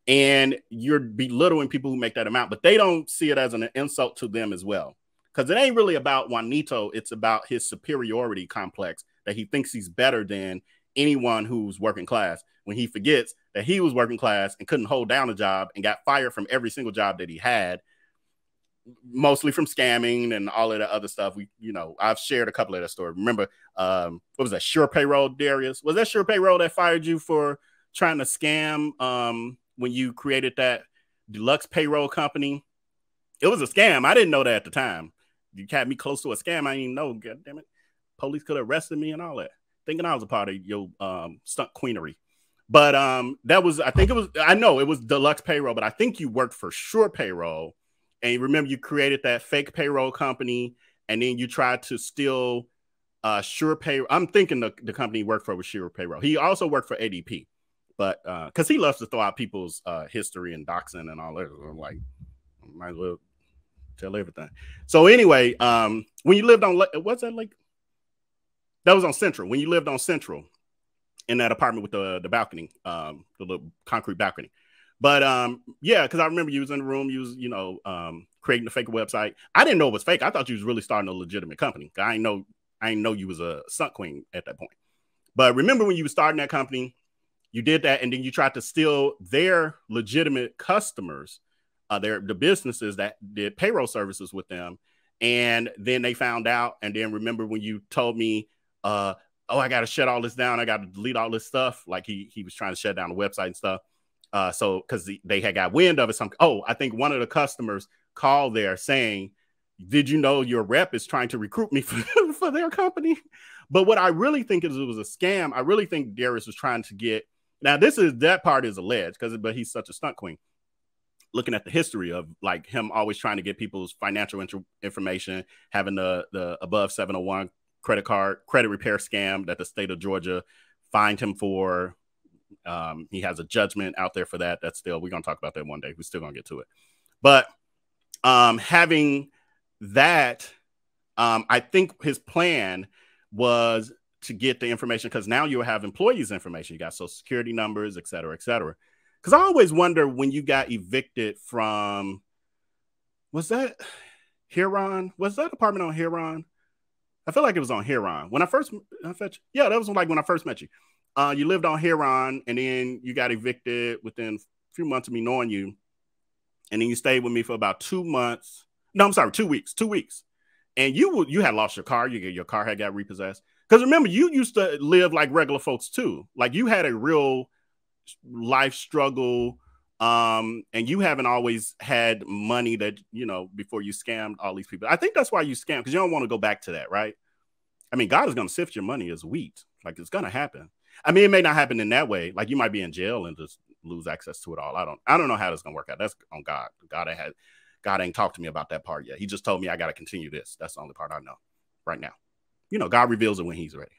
And you're belittling people who make that amount, but they don't see it as an insult to them as well. Because it ain't really about Juanito. It's about his superiority complex that he thinks he's better than anyone who's working class, when he forgets that he was working class and couldn't hold down a job and got fired from every single job that he had, mostly from scamming and all of the other stuff. You know, I've shared a couple of that story. Remember, what was that? Sure Payroll, Darius? Was that Sure Payroll that fired you for trying to scam when you created that Deluxe Payroll company? It was a scam. I didn't know that at the time. You had me close to a scam. I didn't even know. God damn it. Police could have arrested me and all that, thinking I was a part of your stunt queenery. But that was, I know it was Deluxe Payroll, but I think you worked for Sure Payroll. And you remember you created that fake payroll company and then you tried to steal Sure Payroll. I'm thinking the company he worked for was Sure Payroll. He also worked for ADP, but because he loves to throw out people's history and doxing and all that. I'm like, might as well tell everything. So anyway, when you lived on, what's that like? That was on Central. When you lived on Central in that apartment with the balcony, the little concrete balcony. But yeah, because I remember you was in the room, you was, you know, creating a fake website. I didn't know it was fake. I thought you was really starting a legitimate company. I didn't know you was a sunk queen at that point. But remember when you were starting that company, you did that, and then you tried to steal their legitimate customers, the businesses that did payroll services with them. And then they found out. And then remember when you told me, oh, I got to shut all this down. I got to delete all this stuff. Like he was trying to shut down the website and stuff. So because they had got wind of it. Oh, I think one of the customers called there saying, did you know your rep is trying to recruit me for their company? But what I really think is it was a scam. I really think Darius was trying to get. Now, that part is alleged but he's such a stunt queen. Looking at the history of like him always trying to get people's financial information, having the above 701 credit repair scam that the state of Georgia fined him for. He has a judgment out there for that. That's still, we're going to talk about that one day. We're still going to get to it. But having that, I think his plan was to get the information, because now you have employees' information. You got social security numbers, et cetera, et cetera. Because I always wonder when you got evicted from, was that Huron? Was that apartment on Huron? I feel like it was on Huron. When I first met you. Yeah, that was like when I first met you. You lived on Huron, and then you got evicted within a few months of me knowing you. And then you stayed with me for about 2 months. No, I'm sorry, 2 weeks. 2 weeks. And you had lost your car. Your car had got repossessed. Because remember, you used to live like regular folks, too. Like you had a real life struggle, and you haven't always had money that, you know, before you scammed all these people. I think that's why you scammed, because you don't want to go back to that, right? I mean, God is going to sift your money as wheat. Like, it's going to happen. I mean, it may not happen in that way. Like, you might be in jail and just lose access to it all. I don't know how this is going to work out. That's on God. God ain't talked to me about that part yet. He just told me I got to continue this. That's the only part I know right now. You know, God reveals it when he's ready.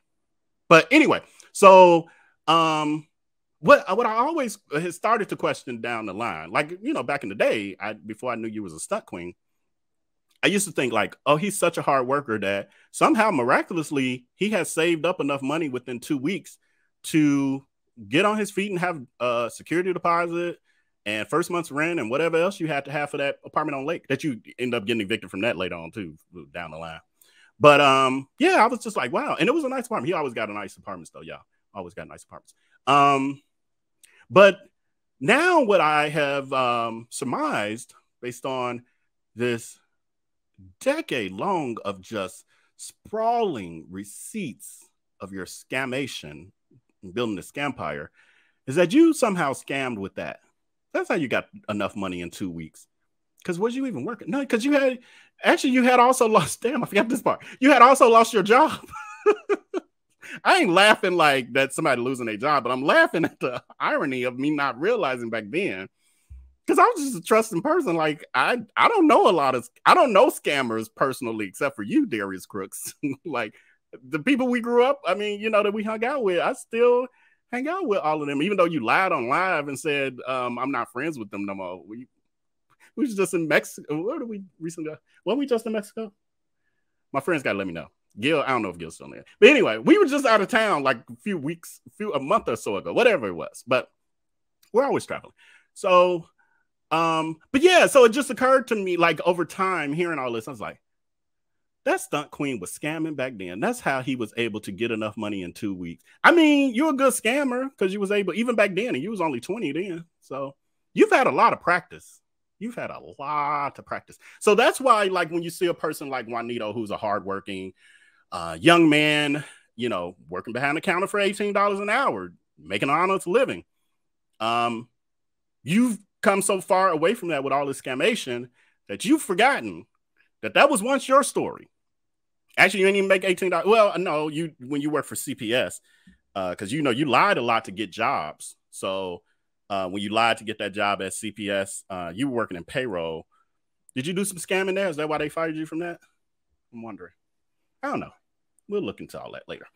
But anyway, so what I always had started to question down the line, like, you know, back in the day, before I knew you was a stunt queen, I used to think like, oh, he's such a hard worker that somehow miraculously he has saved up enough money within 2 weeks to get on his feet and have a security deposit and first month's rent and whatever else you had to have for that apartment on Lake that you end up getting evicted from that later on too, down the line. But yeah, I was just like, wow. And it was a nice apartment. He always got a nice apartment though. Yeah, always got nice apartments. But now what I have surmised based on this decade long of just sprawling receipts of your scamation, building the scampire, is that you somehow scammed with that. That's how you got enough money in 2 weeks. Because was you even working? No, because you had also lost, damn, I forgot this part. You had also lost your job. I ain't laughing like that somebody losing their job, but I'm laughing at the irony of me not realizing back then. Because I was just a trusting person. Like I don't know I don't know scammers personally, except for you, Darius Crooks. Like the people we grew up, I mean, you know, that we hung out with, I still hang out with all of them, even though you lied on live and said, I'm not friends with them no more. We was just in Mexico. Where did we recently go? Weren't we just in Mexico? My friends got to let me know. Gil, I don't know if Gil's still there. But anyway, we were just out of town like a month or so ago, whatever it was. But we're always traveling. So, but yeah, so it just occurred to me, like over time, hearing all this, I was like, that stunt queen was scamming back then. That's how he was able to get enough money in 2 weeks. I mean, you're a good scammer because you was able, even back then, and you was only 20 then. So you've had a lot of practice. You've had a lot to practice. So that's why, like, when you see a person like Juanito, who's a hardworking young man, you know, working behind the counter for $18 an hour, making an honest living, you've come so far away from that with all this scamation that you've forgotten that that was once your story. Actually, you didn't even make $18. Well, no, when you work for CPS, because, you know, you lied a lot to get jobs. So when you lied to get that job at CPS, you were working in payroll. Did you do some scamming there? Is that why they fired you from that? I'm wondering. I don't know. We'll look into all that later.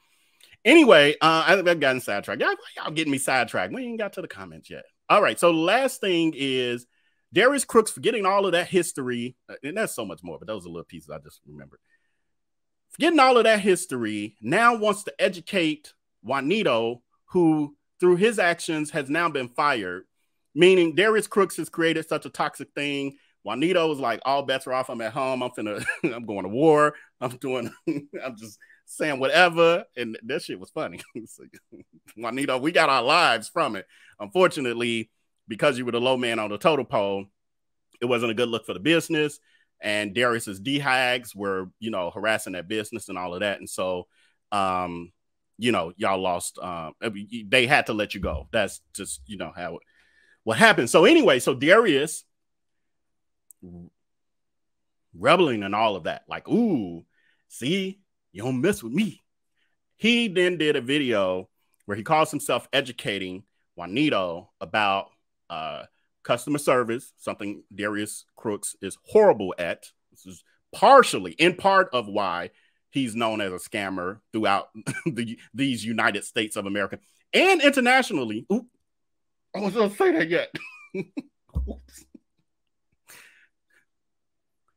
Anyway, I've gotten sidetracked. Y'all getting me sidetracked. We ain't got to the comments yet. All right. So last thing is Darius Crooks, forgetting all of that history. And that's so much more, but those are little pieces I just remembered. Forgetting all of that history, now wants to educate Juanito, who through his actions has now been fired, meaning Darius Crooks has created such a toxic thing Juanito was like, all bets are off. I'm at home. I'm going to war. I'm just saying whatever. And that shit was funny. So, Juanito, we got our lives from it. Unfortunately, because you were the low man on the total poll, it wasn't a good look for the business. And Darius's D-hags were, you know, harassing that business and all of that. And so, you know, y'all lost. They had to let you go. That's just, you know, how what happened. So anyway, so Darius reveling and all of that, like, ooh, see, you don't mess with me. He then did a video where he calls himself educating Juanito about customer service, something Darius Crooks is horrible at. This is partially, in part, of why he's known as a scammer throughout these United States of America and internationally. Oops, I wasn't gonna say that yet. Oops.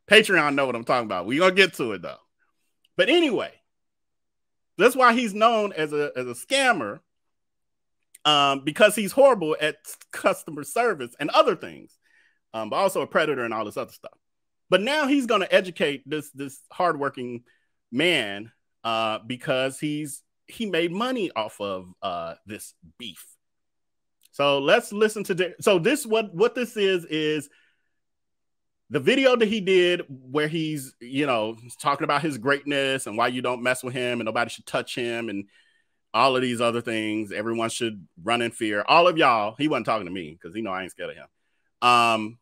Patreon know what I'm talking about. We're gonna get to it though. But anyway, that's why he's known as a scammer. Because he's horrible at customer service and other things, but also a predator and all this other stuff. But now he's going to educate this hardworking man because he made money off of this beef. So let's listen to this. So this what this is the video that he did where he's, you know, talking about his greatness and why you don't mess with him and nobody should touch him and all of these other things. Everyone should run in fear. All of y'all. He wasn't talking to me because he know I ain't scared of him.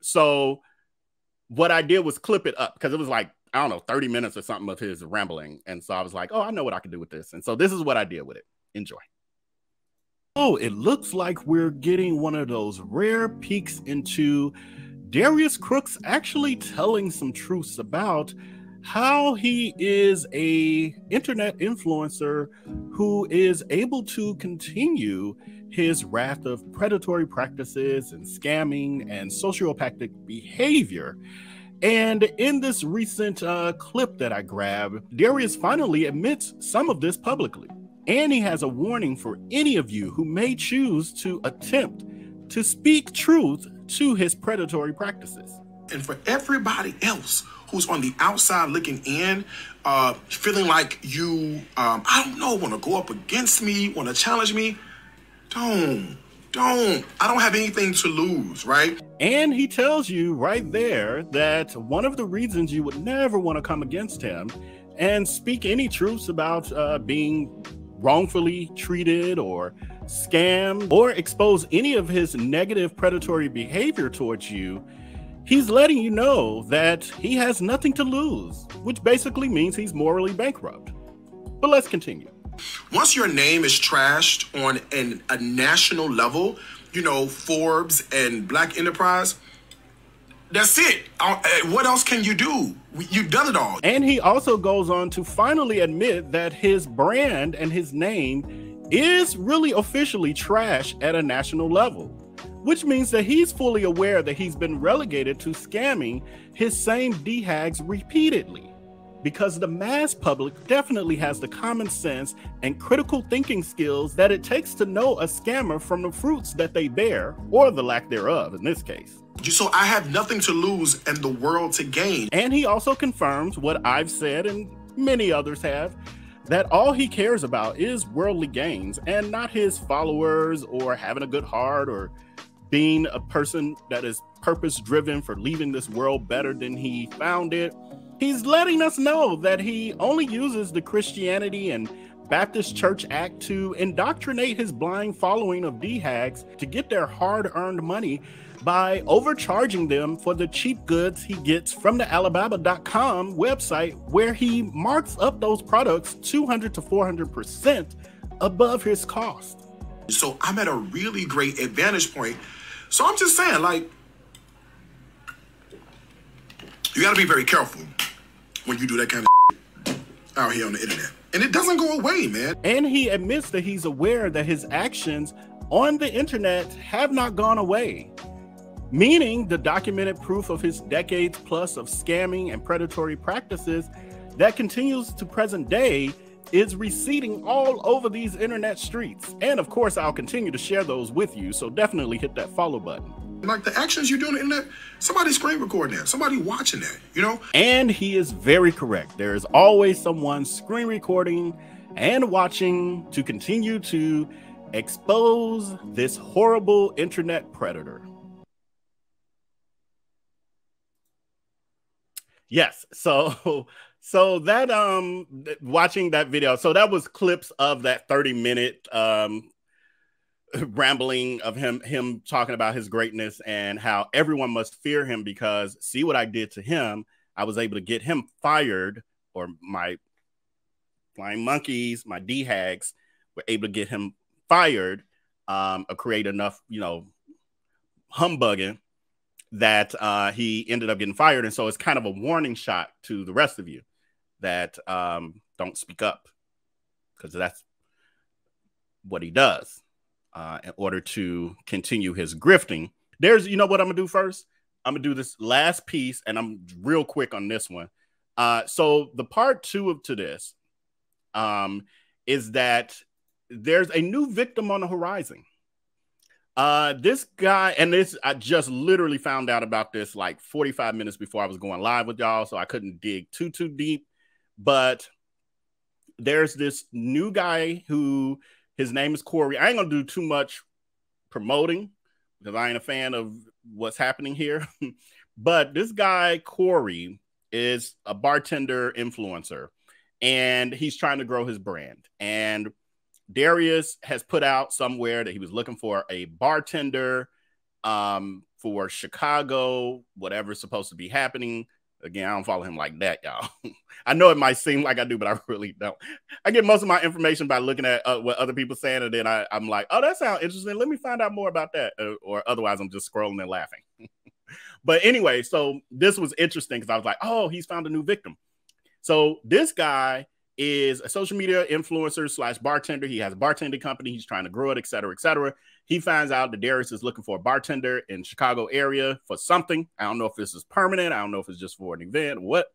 So what I did was clip it up because it was like, I don't know, 30 minutes or something of his rambling. And so I was like, oh, I know what I can do with this. And so this is what I did with it. Enjoy. Oh, it looks like we're getting one of those rare peeks into Darius Crooks actually telling some truths about how he is a internet influencer who is able to continue his raft of predatory practices and scamming and sociopathic behavior. And in this recent clip that I grabbed, Darius finally admits some of this publicly. And he has a warning for any of you who may choose to attempt to speak truth to his predatory practices. And for everybody else who's on the outside looking in, feeling like you, I don't know, want to go up against me, want to challenge me, don't. I don't have anything to lose, right? And he tells you right there that one of the reasons you would never want to come against him and speak any truths about being wrongfully treated or scammed or expose any of his negative predatory behavior towards you, he's letting you know that he has nothing to lose, which basically means he's morally bankrupt. But let's continue. Once your name is trashed on a national level, you know, Forbes and Black Enterprise, that's it. What else can you do? You've done it all. And he also goes on to finally admit that his brand and his name is really officially trash at a national level, which means that he's fully aware that he's been relegated to scamming his same D-hags repeatedly, because the mass public definitely has the common sense and critical thinking skills that it takes to know a scammer from the fruits that they bear, or the lack thereof in this case. So I have nothing to lose and the world to gain. And he also confirms what I've said and many others have, that all he cares about is worldly gains and not his followers or having a good heart or being a person that is purpose-driven for leaving this world better than he found it. He's letting us know that he only uses the Christianity and Baptist Church Act to indoctrinate his blind following of D-hags to get their hard-earned money by overcharging them for the cheap goods he gets from the Alibaba.com website, where he marks up those products 200 to 400% above his cost. So I'm at a really great advantage point. So I'm just saying, like, you got to be very careful when you do that kind of shit out here on the internet. And it doesn't go away, man. And he admits that he's aware that his actions on the internet have not gone away, meaning the documented proof of his decades plus of scamming and predatory practices that continues to present day is receding all over these internet streets. And of course, I'll continue to share those with you, so definitely hit that follow button. Like the actions you do on the internet, somebody's screen recording that, somebody watching that, you know? And he is very correct. There is always someone screen recording and watching to continue to expose this horrible internet predator. Yes, so that watching that video, so that was clips of that 30-minute rambling of him talking about his greatness and how everyone must fear him because see what I did to him. I was able to get him fired, or my flying monkeys, my D-hags were able to get him fired, or create enough, you know, humbugging that he ended up getting fired. And so it's kind of a warning shot to the rest of you that don't speak up, because that's what he does in order to continue his grifting. There's, you know what I'm gonna do first? I'm gonna do this last piece, and I'm real quick on this one. So the part two of to this is that there's a new victim on the horizon. This guy, and this, I just literally found out about this like 45 minutes before I was going live with y'all, so I couldn't dig too deep, but there's this new guy who, his name is Corey. I ain't gonna do too much promoting because I ain't a fan of what's happening here, but this guy, Corey, is a bartender influencer, and he's trying to grow his brand, and Darius has put out somewhere that he was looking for a bartender for Chicago, whatever's supposed to be happening. Again, I don't follow him like that, y'all. I know it might seem like I do, but I really don't. I get most of my information by looking at what other people saying, and then I'm like, oh, that sounds interesting. Let me find out more about that. Or otherwise, I'm just scrolling and laughing. But anyway, so this was interesting because I was like, oh, he's found a new victim. So this guy is a social media influencer / bartender. He has a bartending company. He's trying to grow it, et cetera, et cetera. He finds out that Darius is looking for a bartender in Chicago area for something. I don't know if this is permanent. I don't know if it's just for an event or what.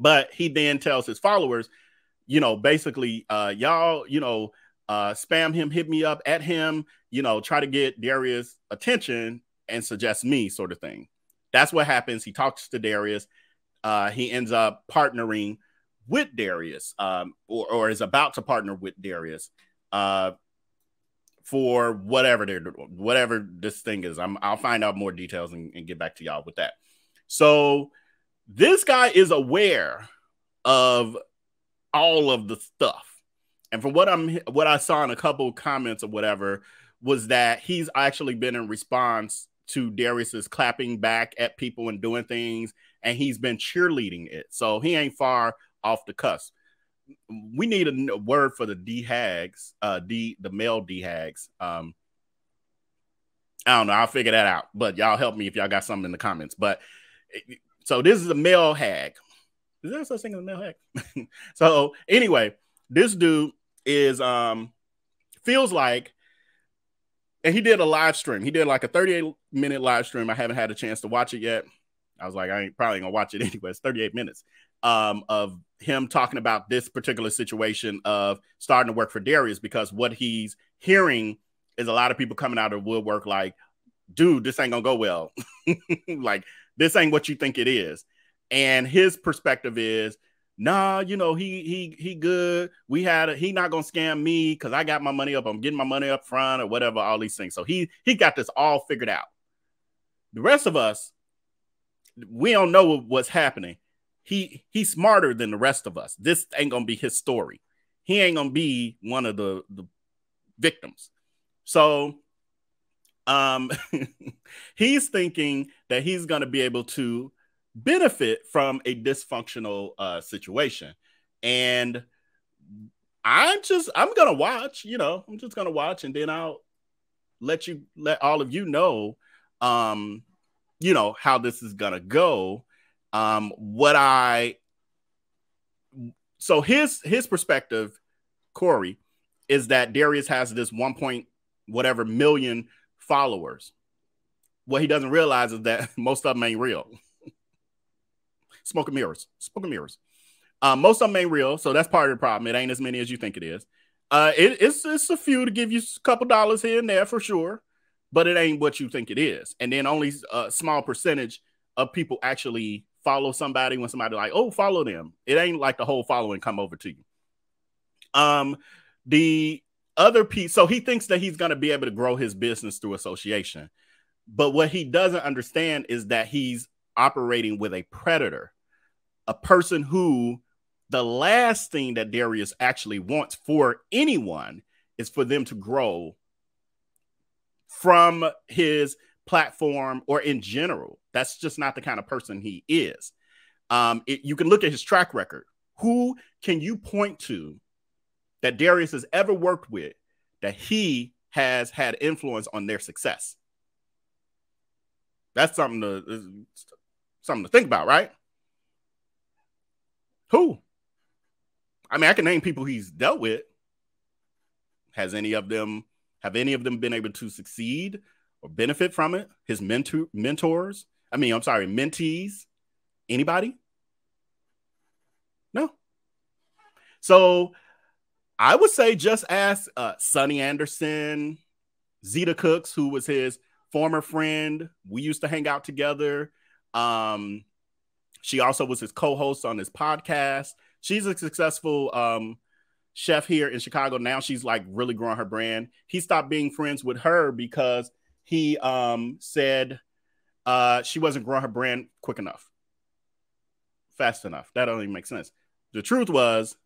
But he then tells his followers, you know, basically, y'all, you know, spam him, hit me up at him, you know, try to get Darius' attention and suggest me, sort of thing. That's what happens. He talks to Darius. He ends up partnering with Darius, or is about to partner with Darius for whatever they're doing, whatever this thing is. I'll find out more details and get back to y'all with that. So this guy is aware of all of the stuff, and from what I saw in a couple of comments or whatever was that he's actually been in response to Darius's clapping back at people and doing things, and he's been cheerleading it. So he ain't far off the cusp. We need a word for the D-hags, the male D-hags. I don't know. I'll figure that out. But y'all help me if y'all got something in the comments. But so this is a male hag. Is there such thing as a male hag? So anyway, this dude is feels like, and he did a live stream. He did like a 38-minute live stream. I haven't had a chance to watch it yet. I was like, I ain't probably gonna watch it anyway. It's 38 minutes of him talking about this particular situation of starting to work for Darius, because what he's hearing is a lot of people coming out of woodwork like, dude, this ain't gonna go well. Like, this ain't what you think it is. And his perspective is, nah, you know, he good. He not gonna scam me because I got my money up. I'm getting my money up front or whatever, all these things. So he got this all figured out. The rest of us, we don't know what's happening. He's smarter than the rest of us. This ain't gonna be his story. He ain't gonna be one of the victims. So he's thinking that he's gonna be able to benefit from a dysfunctional situation. And I'm gonna watch, you know, I'm just gonna watch, and then I'll let all of you know you know, how this is gonna go. So his perspective, Corey, is that Darius has this 1.whatever million followers. What he doesn't realize is that most of them ain't real. Smoke and mirrors, smoke and mirrors. Most of them ain't real, so that's part of the problem. It ain't as many as you think it is. It's a few to give you a couple dollars here and there for sure. but it ain't what you think it is. And then only a small percentage of people actually follow somebody when somebody like, oh, follow them. It ain't like the whole following come over to you. The other piece, so he thinks that he's going to be able to grow his business through association. But what he doesn't understand is that he's operating with a predator, a person who the last thing that Darius actually wants for anyone is for them to grow from his platform or in general. That's just not the kind of person he is. You can look at his track record. Who can you point to that Darius has ever worked with that he has had influence on their success? That's something to think about, right? Who? I mean, I can name people he's dealt with. Have any of them been able to succeed or benefit from it? His mentors? I mean, I'm sorry, mentees? Anybody? No. So I would say just ask Sunny Anderson, Zeta Cooks, who was his former friend. We used to hang out together. She also was his co-host on his podcast. She's a successful chef here in Chicago. Now she's like really growing her brand. He stopped being friends with her because he said she wasn't growing her brand quick enough, fast enough. That only makes sense. The truth was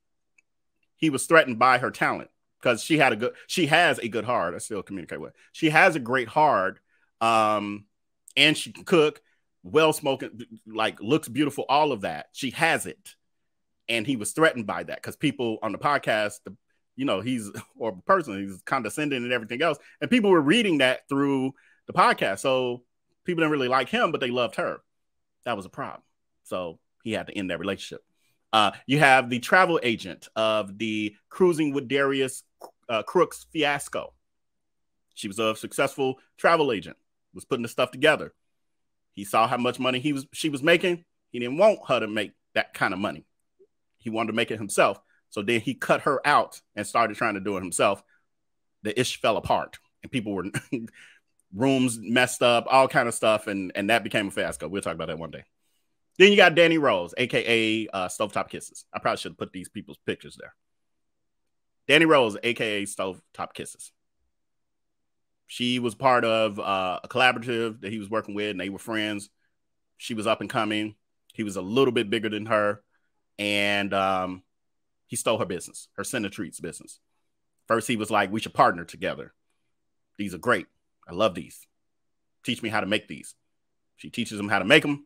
he was threatened by her talent because she has a good heart. I still communicate with her. She has a great heart and she can cook. Well-spoken, like looks beautiful, all of that. She has it. And he was threatened by that because people on the podcast, you know, he's condescending and everything else. And people were reading that through the podcast. So people didn't really like him, but they loved her. That was a problem. So he had to end that relationship. You have the travel agent of the Cruising with Darius Crooks fiasco. She was a successful travel agent, was putting the stuff together. He saw how much money she was making. He didn't want her to make that kind of money. He wanted to make it himself. So then he cut her out and started trying to do it himself. The ish fell apart and people were rooms messed up, all kind of stuff. And that became a fiasco. We'll talk about that one day. Then you got Danny Rose, a.k.a. Stovetop Kisses. I probably should have put these people's pictures there. Danny Rose, a.k.a. Stovetop Kisses. She was part of a collaborative that he was working with, and they were friends. She was up and coming. He was a little bit bigger than her, and he stole her business, her Center Treats business. First, he was like, we should partner together. These are great. I love these. Teach me how to make these. She teaches him how to make them.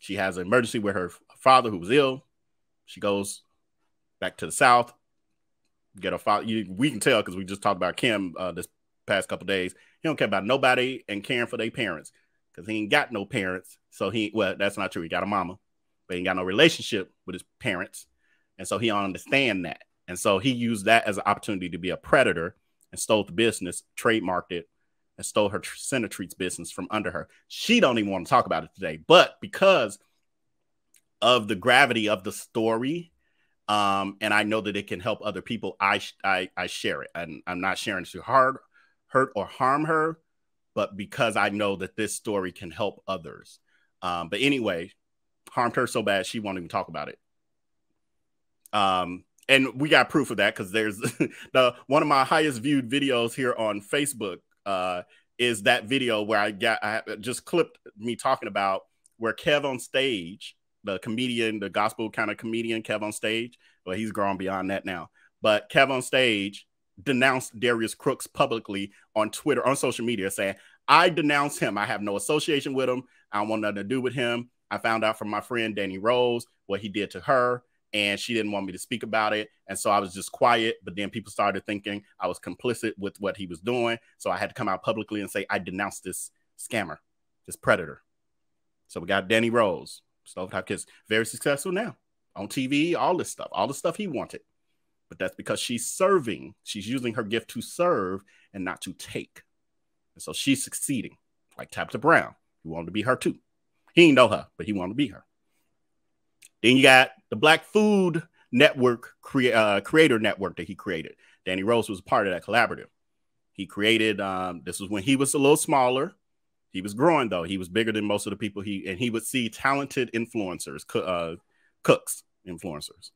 She has an emergency with her father who was ill. She goes back to the South. Get her father. We can tell because we just talked about Kim this past couple days. He don't care about nobody and caring for their parents because he ain't got no parents. So well, that's not true. He got a mama, but he ain't got no relationship with his parents. And so he don't understand that. And so he used that as an opportunity to be a predator and stole the business, trademarked it, and stole her Center Treats business from under her. She don't even want to talk about it today, but because of the gravity of the story, and I know that it can help other people, I share it. And I'm not sharing it too hard, hurt or harm her, but because I know that this story can help others. But anyway, harmed her so bad she won't even talk about it. And we got proof of that because there's one of my highest viewed videos here on Facebook is that video where I just clipped me talking about where Kev on Stage, the comedian, the gospel kind of comedian Kev on Stage, well, he's grown beyond that now, but Kev on Stage denounced Darius Crooks publicly on Twitter, on social media, saying, I denounce him. I have no association with him. I don't want nothing to do with him. I found out from my friend Danny Rose what he did to her, and she didn't want me to speak about it. And so I was just quiet. But then people started thinking I was complicit with what he was doing. So I had to come out publicly and say, I denounce this scammer, this predator. So we got Danny Rose, Stovetop Kids, very successful now on TV, all the stuff he wanted. But that's because she's serving. She's using her gift to serve and not to take. And so she's succeeding. Like Tabitha Brown, who wanted to be her too. He didn't know her, but he wanted to be her. Then you got the Black Food Network Creator Network that he created. Danny Rose was part of that collaborative. He created, this was when he was a little smaller. He was growing though. He was bigger than most of the people and he would see talented influencers, cooks, influencers.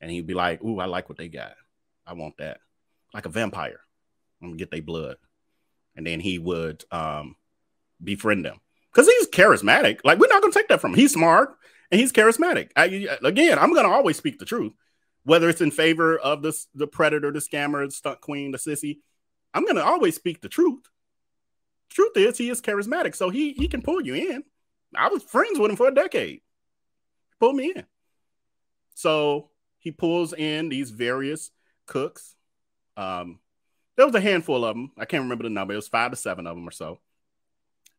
And he'd be like, ooh, I like what they got. I want that. Like a vampire. I'm gonna get their blood. And then he would befriend them. Because he's charismatic. Like, we're not going to take that from him. He's smart and he's charismatic. Again, I'm going to always speak the truth. Whether it's in favor of the predator, the scammer, the stunt queen, the sissy, I'm going to always speak the truth. Truth is, he is charismatic. So he can pull you in. I was friends with him for a decade. He pulled me in. So he pulls in these various cooks. There was a handful of them. I can't remember the number. It was 5 to 7 of them or so.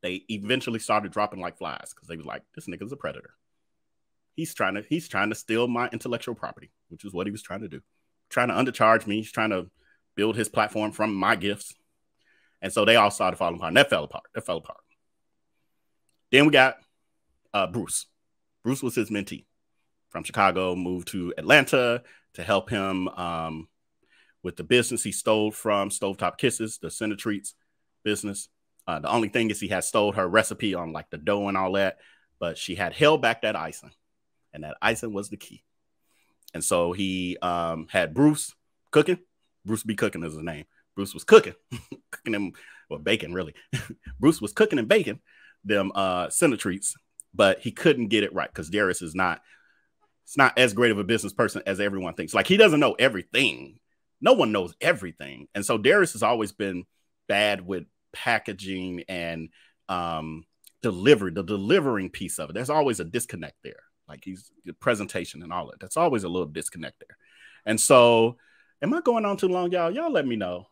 They eventually started dropping like flies because they was like, this nigga's a predator. He's trying to steal my intellectual property, which is what he was trying to do. Trying to undercharge me. He's trying to build his platform from my gifts. And so they all started falling apart. And that fell apart. That fell apart. Then we got Bruce. Bruce was his mentee from Chicago, moved to Atlanta to help him with the business he stole from Stovetop Kisses, the Center Treats business. The only thing is he had stole her recipe on like the dough and all that, but she had held back that icing, and that icing was the key. And so he had Bruce cooking. Bruce B. Cooking is his name. Bruce was cooking, cooking them, well, baking really. Bruce was cooking and baking them Center Treats, but he couldn't get it right because Darius is not, it's not as great of a business person as everyone thinks. Like, he doesn't know everything. No one knows everything. And so Darius has always been bad with packaging and delivery, the delivering piece of it. There's always a disconnect there. Like, he's the presentation and all that. That's always a little disconnect there. And so, am I going on too long, y'all? Y'all let me know.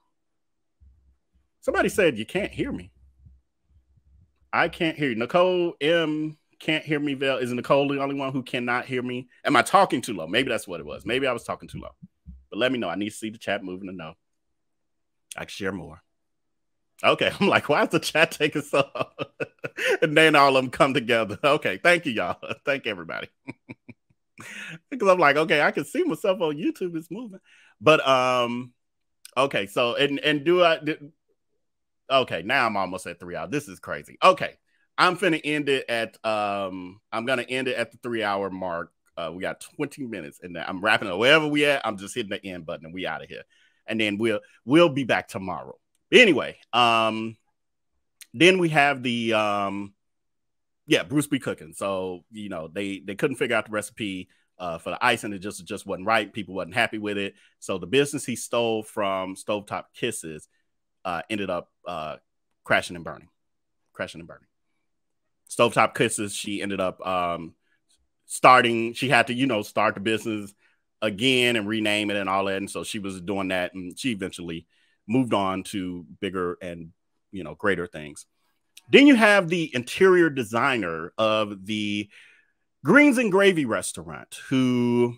Somebody said you can't hear me. I can't hear you. Nicole M can't hear me. Val, is Nicole the only one who cannot hear me? Am I talking too low? Maybe that's what it was. Maybe I was talking too low. But let me know. I need to see the chat moving to know. I can share more. Okay, I'm like, why is the chat taking so long? And then all of them come together. Okay, thank you, y'all. Thank everybody. Because I'm like, okay, I can see myself on YouTube. It's moving. But, okay, so, and do I, okay, now I'm almost at 3 hours. This is crazy. Okay, I'm finna end it at, I'm going to end it at the 3-hour mark. We got 20 minutes, and I'm wrapping up. Wherever we at, I'm just hitting the end button, and we out of here. And then we'll be back tomorrow. Anyway, then we have the, yeah, Bruce B. Cooking. So, you know, they couldn't figure out the recipe for the icing. It just wasn't right. People wasn't happy with it. So the business he stole from Stovetop Kisses ended up crashing and burning. Crashing and burning. Stovetop Kisses, she ended up starting. She had to, you know, start the business again and rename it and all that. And so she was doing that, and she eventually moved on to bigger and, you know, greater things. Then you have the interior designer of the Greens and Gravy restaurant, who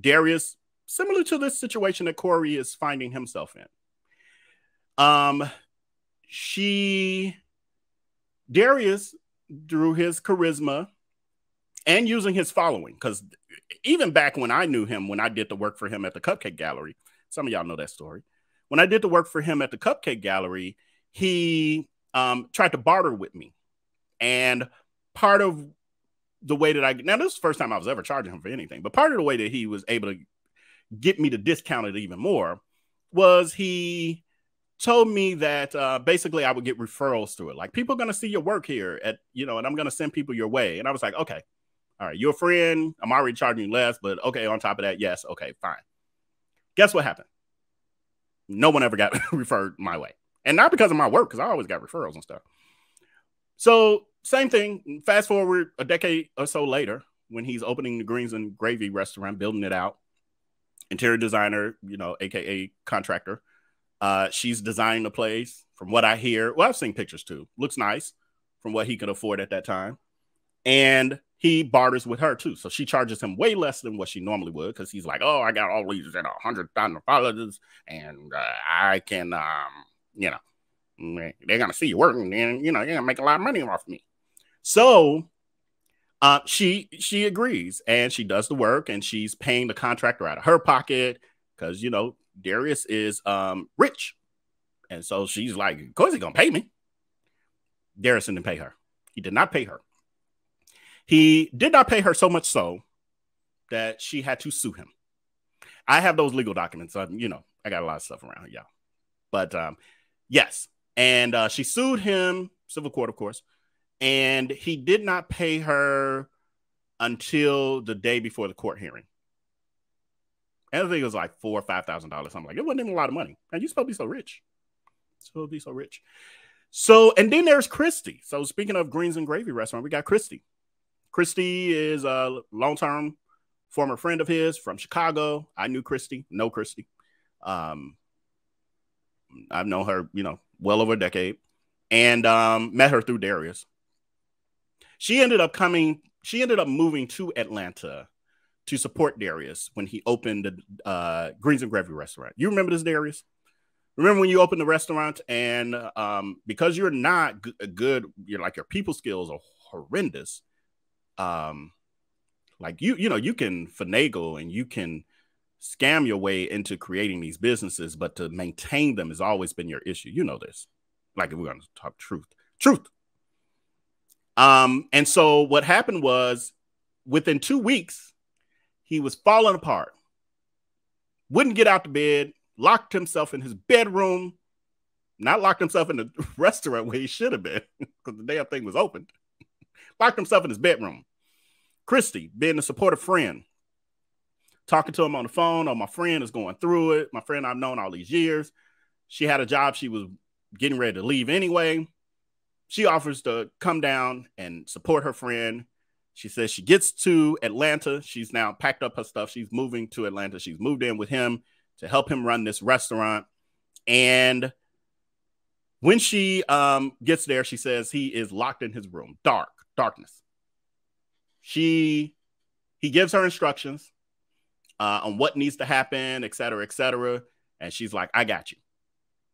Darius, similar to this situation that Corey is finding himself in. Darius, through his charisma and using his following, because even back when I knew him, when I did the work for him at the Cupcake Gallery, some of y'all know that story. When I did the work for him at the Cupcake Gallery, he tried to barter with me. And part of the way that now this is the first time I was ever charging him for anything, but part of the way that he was able to get me to discount it even more was he told me that basically I would get referrals through it. Like, people are going to see your work here at, you know, and I'm going to send people your way. And I was like, okay, all right, you're a friend. I'm already charging you less, but okay, on top of that, yes, okay, fine. Guess what happened? No one ever got referred my way. And not because of my work, because I always got referrals and stuff. So same thing. Fast forward a decade or so later, when he's opening the Greens and Gravy restaurant, building it out, interior designer, you know, AKA contractor. She's designing the place from what I hear. Well, I've seen pictures too. Looks nice from what he could afford at that time. And he barters with her too. So she charges him way less than what she normally would, because he's like, oh, I got all these at $100,000 and I can, you know, they're going to see you working and, you know, you're going to make a lot of money off me. So she agrees, and she does the work, and she's paying the contractor out of her pocket because, you know, Darius is rich And so she's like, of course he's going to pay me. Darius didn't pay her. He did not pay her. He did not pay her so much so that she had to sue him. I have those legal documents. You know, I got a lot of stuff around here, y'all. But yes. And she sued him, civil court, of course. And he did not pay her until the day before the court hearing. And I think it was like $4,000 or $5,000. I'm like, it wasn't even a lot of money. And you're supposed to be so rich. Supposed to be so rich. So, and then there's Christy. So speaking of Greens and Gravy restaurant, we got Christy. Christy is a long-term former friend of his from Chicago. I knew Christy, know Christy. I've known her, you know, well over a decade, and met her through Darius. She ended up moving to Atlanta to support Darius when he opened the Greens and Gravy restaurant. You remember this, Darius? Remember when you opened the restaurant and because you're not good, you're like your people skills are horrendous. Like you know, you can finagle and you can scam your way into creating these businesses, but to maintain them has always been your issue. You know this. Like if we're going to talk truth. And so what happened was within 2 weeks, he was falling apart. Wouldn't get out of bed, locked himself in his bedroom, not locked himself in the restaurant where he should have been because the damn thing was open. Locked himself in his bedroom. Christy, being a supportive friend, talking to him on the phone. Oh, my friend is going through it. My friend I've known all these years. She had a job. She was getting ready to leave anyway. She offers to come down and support her friend. She says she gets to Atlanta. She's now packed up her stuff. She's moving to Atlanta. She's moved in with him to help him run this restaurant. And when she gets there, she says he is locked in his room. Darkness. He gives her instructions on what needs to happen, et cetera, et cetera. And she's like, I got you.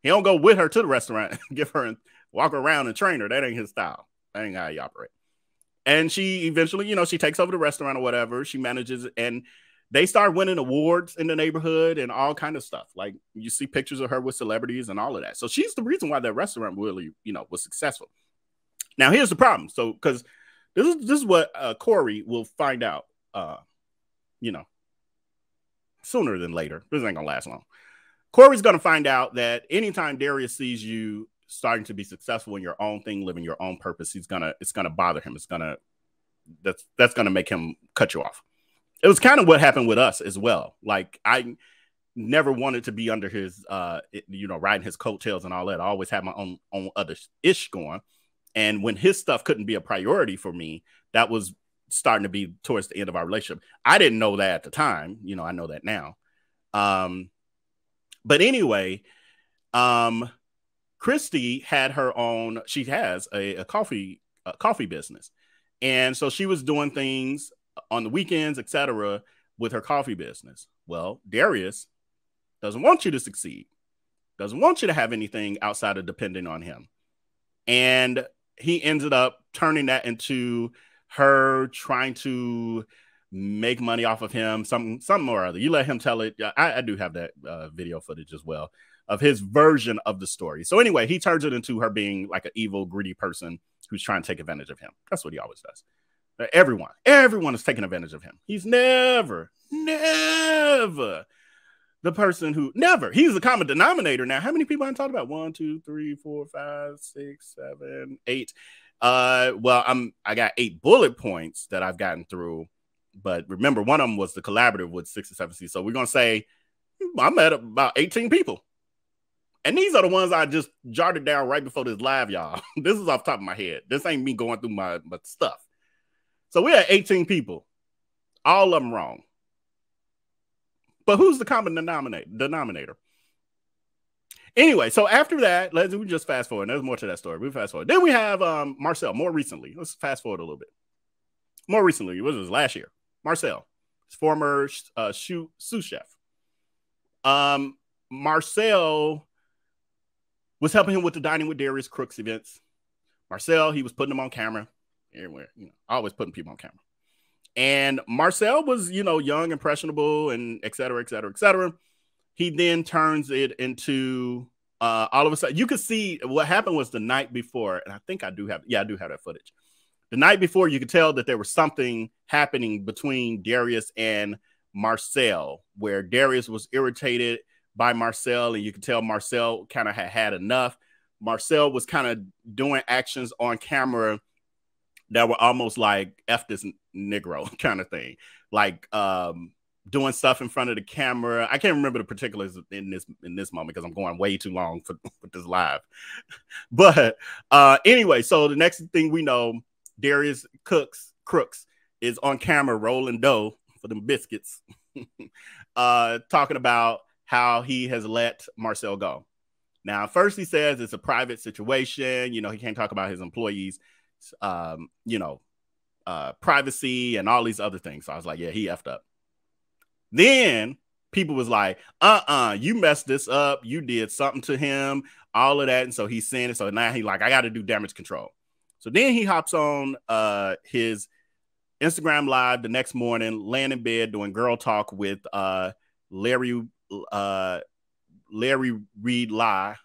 He don't go with her to the restaurant, give her, walk around and train her. That ain't his style. That ain't how he operates. And she eventually, you know, she takes over the restaurant or whatever. She manages, and they start winning awards in the neighborhood and all kind of stuff. Like you see pictures of her with celebrities and all of that. So she's the reason why that restaurant really, you know, was successful. Now here's the problem. So, because this is what Corey will find out, you know, sooner than later. This ain't gonna last long. Corey's gonna find out that anytime Darius sees you starting to be successful in your own thing, living your own purpose, it's gonna bother him. That's gonna make him cut you off. It was kind of what happened with us as well. Like I never wanted to be under his, you know, riding his coattails and all that. I always had my own other ish going. And when his stuff couldn't be a priority for me, that was starting to be towards the end of our relationship. I didn't know that at the time. You know, I know that now. But anyway, Christy had her own, she has a coffee business. And so she was doing things on the weekends, et cetera, with her coffee business. Well, Darius doesn't want you to succeed. Doesn't want you to have anything outside of depending on him. And he ended up turning that into her trying to make money off of him, something or other. You let him tell it. I do have that video footage as well of his version of the story. So anyway, he turns it into her being like an evil, greedy person who's trying to take advantage of him. That's what he always does. Everyone is taking advantage of him. He's never the person who never. He's the common denominator. Now, how many people I'm talking about? 1, 2, 3, 4, 5, 6, 7, 8. Well, I got 8 bullet points that I've gotten through. But remember, one of them was the collaborative with 6 and 7C. So we're going to say I met about 18 people. And these are the ones I just jotted down right before this live, y'all. This is off the top of my head. This ain't me going through my stuff. So we had 18 people. All of them wrong. But who's the common denominator? Anyway, so after that, we just fast forward. There's more to that story. We fast forward. Then we have Marcel more recently. Let's fast forward a little bit. More recently, it was last year. Marcel, his former sous chef. Marcel was helping him with the Dining with Darius Crooks events. Marcel, he was putting them on camera everywhere. You know, always putting people on camera. And Marcel was, you know, young, impressionable, and et cetera, et cetera, et cetera. He then turns it into all of a sudden, you could see what happened was the night before, and I think I do have, yeah, I do have that footage. The night before, you could tell that there was something happening between Darius and Marcel, where Darius was irritated by Marcel, and you could tell Marcel kind of had enough. Marcel was kind of doing actions on camera that were almost like F this Negro kind of thing, like doing stuff in front of the camera. I can't remember the particulars in this moment because I'm going way too long for with this live. But anyway, so the next thing we know, Darius Crooks is on camera rolling dough for them biscuits, talking about how he has let Marcel go. Now, first he says it's a private situation. You know, he can't talk about his employees, you know, privacy and all these other things. So I was like, yeah, he effed up. Then people was like, you messed this up. You did something to him, all of that. And so he's saying it. So now he's like, I got to do damage control. So then he hops on his Instagram live the next morning, laying in bed doing girl talk with Larry Reed lie,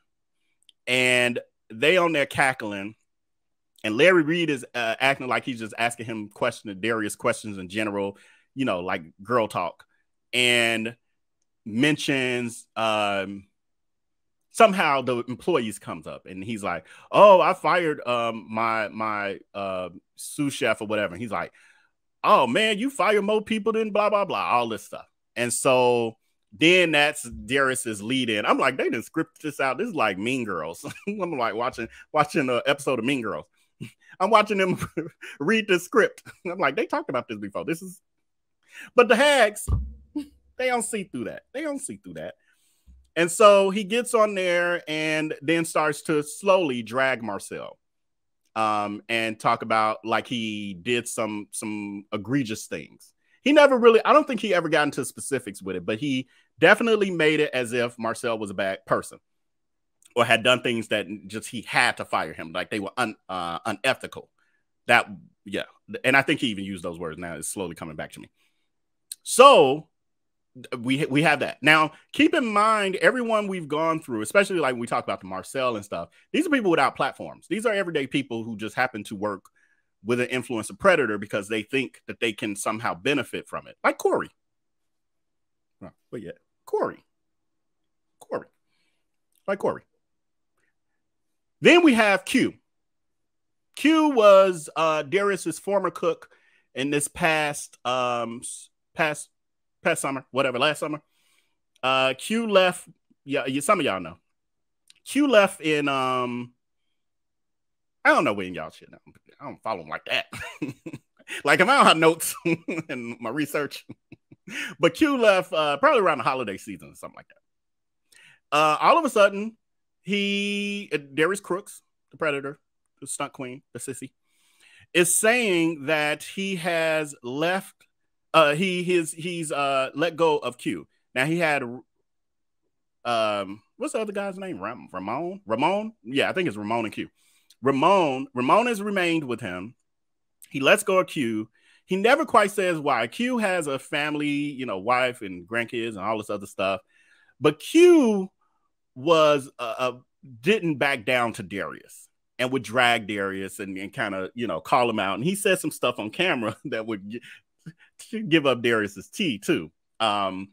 and they on there cackling, and Larry Reed is acting like he's just asking him questions, Darius questions in general, you know, like girl talk, and mentions somehow the employees comes up, and he's like, oh, I fired my sous chef or whatever, and he's like, oh man, you fire more people than blah blah blah, all this stuff. And so then that's Darius's lead in. I'm like, they didn't script this out. This is like Mean Girls. I'm like watching an episode of Mean Girls. I'm watching them read the script. I'm like, they talked about this before. This is, but the hags, they don't see through that. They don't see through that. And so he gets on there and then starts to slowly drag Marcel and talk about like he did some egregious things. He never really, I don't think he ever got into specifics with it, but he definitely made it as if Marcel was a bad person or had done things that just he had to fire him. Like they were unethical. That, yeah. And I think he even used those words. Now it's slowly coming back to me. So we have that. Now, keep in mind, everyone we've gone through, especially like when we talk about the Marcel and stuff, these are people without platforms. These are everyday people who just happen to work with an influencer predator because they think that they can somehow benefit from it. Like Corey. Oh, but yeah, Corey. Like Corey. Then we have Q. Q was Darius's former cook in this past summer, whatever, last summer. Q left, yeah, some of y'all know. Q left in, I don't know when y'all should know. I don't follow him like that. Like, if I don't have notes and my research. But Q left probably around the holiday season or something like that. All of a sudden, Darius Crooks, the predator, the stunt queen, the sissy, is saying that he has left, he's let go of Q. Now, he had, what's the other guy's name? Ramon? Yeah, I think it's Ramon and Q. Ramon has remained with him. He lets go of Q. He never quite says why. Q has a family, you know, wife and grandkids and all this other stuff. But Q was didn't back down to Darius and would drag Darius and kind of, you know, call him out. And he said some stuff on camera that would give up Darius's tea too. And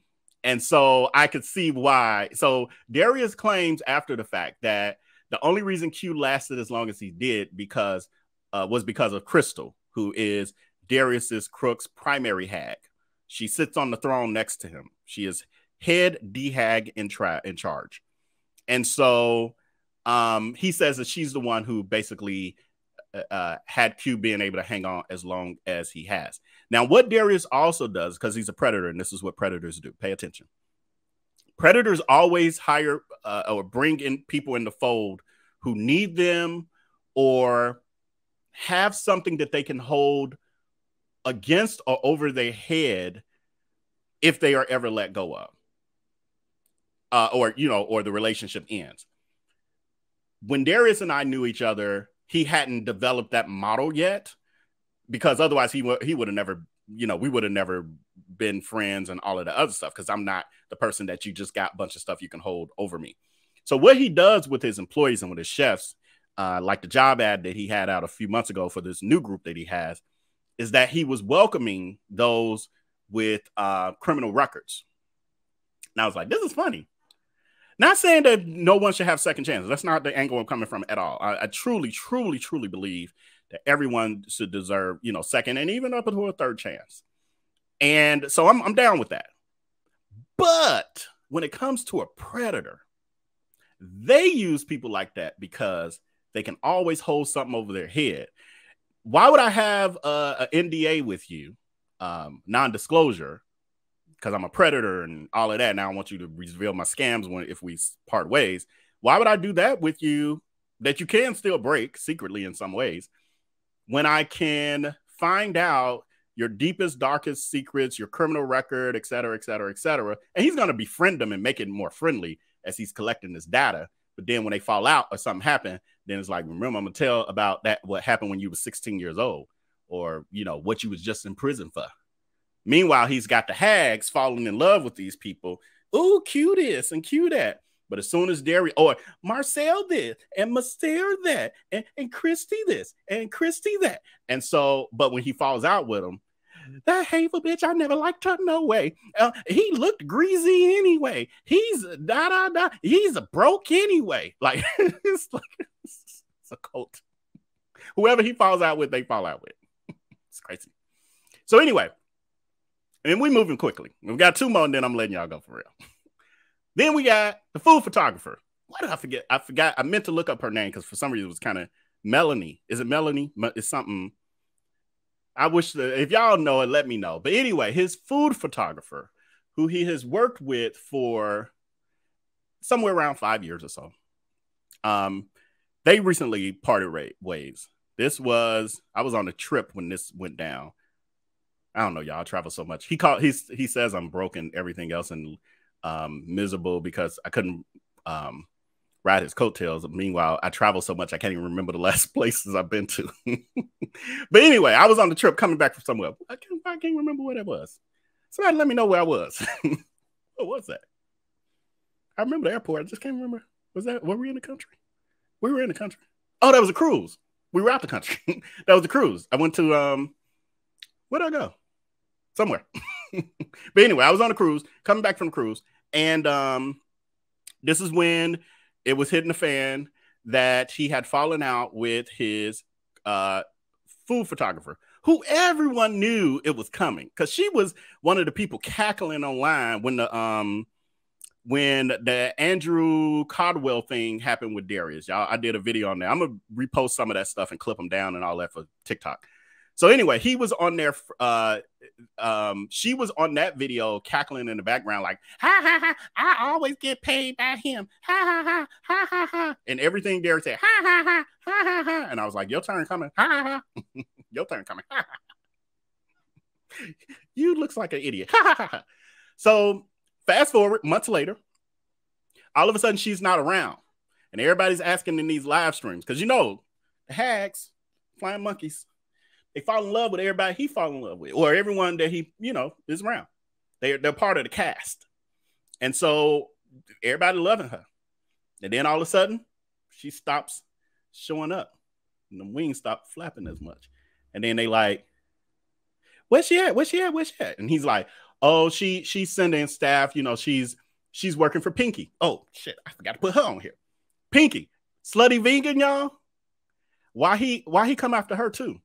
so I could see why. So Darius claims after the fact that the only reason Q lasted as long as he did was because of Crystal, who is Darius's Crooks' primary hag. She sits on the throne next to him. She is head D-hag in charge. And so he says that she's the one who basically had Q being able to hang on as long as he has. Now, what Darius also does, because he's a predator, and this is what predators do. Pay attention. Predators always hire or bring in people in the fold who need them or have something that they can hold against or over their head if they are ever let go of or, you know, or the relationship ends. When Darius and I knew each other, he hadn't developed that model yet, because otherwise he would have never, you know, we would have never been friends and all of the other stuff, because I'm not the person that you just got a bunch of stuff you can hold over me. So what he does with his employees and with his chefs, like the job ad that he had out a few months ago for this new group that he has, is that he was welcoming those with criminal records. And I was like, this is funny. Not saying that no one should have second chances. That's not the angle I'm coming from at all. I truly, truly, truly believe that everyone should deserve, you know, second and even up to a third chance. And so I'm down with that. But when it comes to a predator, they use people like that because they can always hold something over their head. Why would I have an NDA with you, non-disclosure, because I'm a predator and all of that, and I don't want you to reveal my scams if we part ways? Why would I do that with you that you can still break secretly in some ways when I can find out your deepest, darkest secrets, your criminal record, et cetera, et cetera, et cetera? And he's going to befriend them and make it more friendly as he's collecting this data. But then when they fall out or something happened, then it's like, remember, I'm going to tell about that, what happened when you were 16 years old, or, you know, what you was just in prison for. Meanwhile, he's got the hags falling in love with these people. Ooh, cue this and cue that. But as soon as Darius, or Marcel this, and Marcel that, and Christy this, and Christy that. And so, but when he falls out with him, that hateful bitch, I never liked her no way. He looked greasy anyway. He's da-da-da. He's a broke anyway. Like, it's like, it's a cult. Whoever he falls out with, they fall out with. It's crazy. So anyway, and we're moving quickly. We've got two more, and then I'm letting y'all go for real. Then we got the food photographer. Why did I forget? I forgot. I meant to look up her name because for some reason it was kind of Melanie. Is it Melanie? It's something. I wish that if y'all know it, let me know. But anyway, his food photographer, who he has worked with for somewhere around 5 years or so, they recently parted ways. I was on a trip when this went down. I don't know, y'all, I travel so much. He says I'm broken, everything else, and miserable because I couldn't ride his coattails. Meanwhile, I travel so much I can't even remember the last places I've been to. But anyway, I was on the trip coming back from somewhere. I can't remember where that was. Somebody let me know where I was. What was that? I remember the airport. I just can't remember. Were we in the country? We were in the country. Oh, that was a cruise. We were out the country. That was the cruise. I went to where'd I go? Somewhere. But anyway, I was on a cruise, coming back from the cruise, and this is when it was hitting the fan that he had fallen out with his food photographer, who everyone knew it was coming, because she was one of the people cackling online when the Andrew Caldwell thing happened with Darius. Y'all, I did a video on that. I'm gonna repost some of that stuff and clip them down and all that for TikTok. So anyway, he was on there. She was on that video cackling in the background like, ha, ha, ha, I always get paid by him. Ha, ha, ha, ha, ha, ha. And everything Darius said, ha, ha, ha, ha, ha, ha. And I was like, your turn coming. Ha, ha, ha. Your turn coming. Ha, ha. You looks like an idiot. Ha, ha, ha. So fast forward months later, all of a sudden she's not around. And everybody's asking in these live streams, because, you know, the hags, flying monkeys, they fall in love with everybody he falls in love with, or everyone that he, you know, is around. They're part of the cast. And so everybody loving her. And then all of a sudden, she stops showing up. And the wings stop flapping as much. And then they like, where's she at? Where's she at? Where's she at? And he's like, oh, she's sending staff. You know, she's working for Pinky. Oh, shit, I forgot to put her on here. Pinky, Slutty Vegan, y'all. Why he come after her too?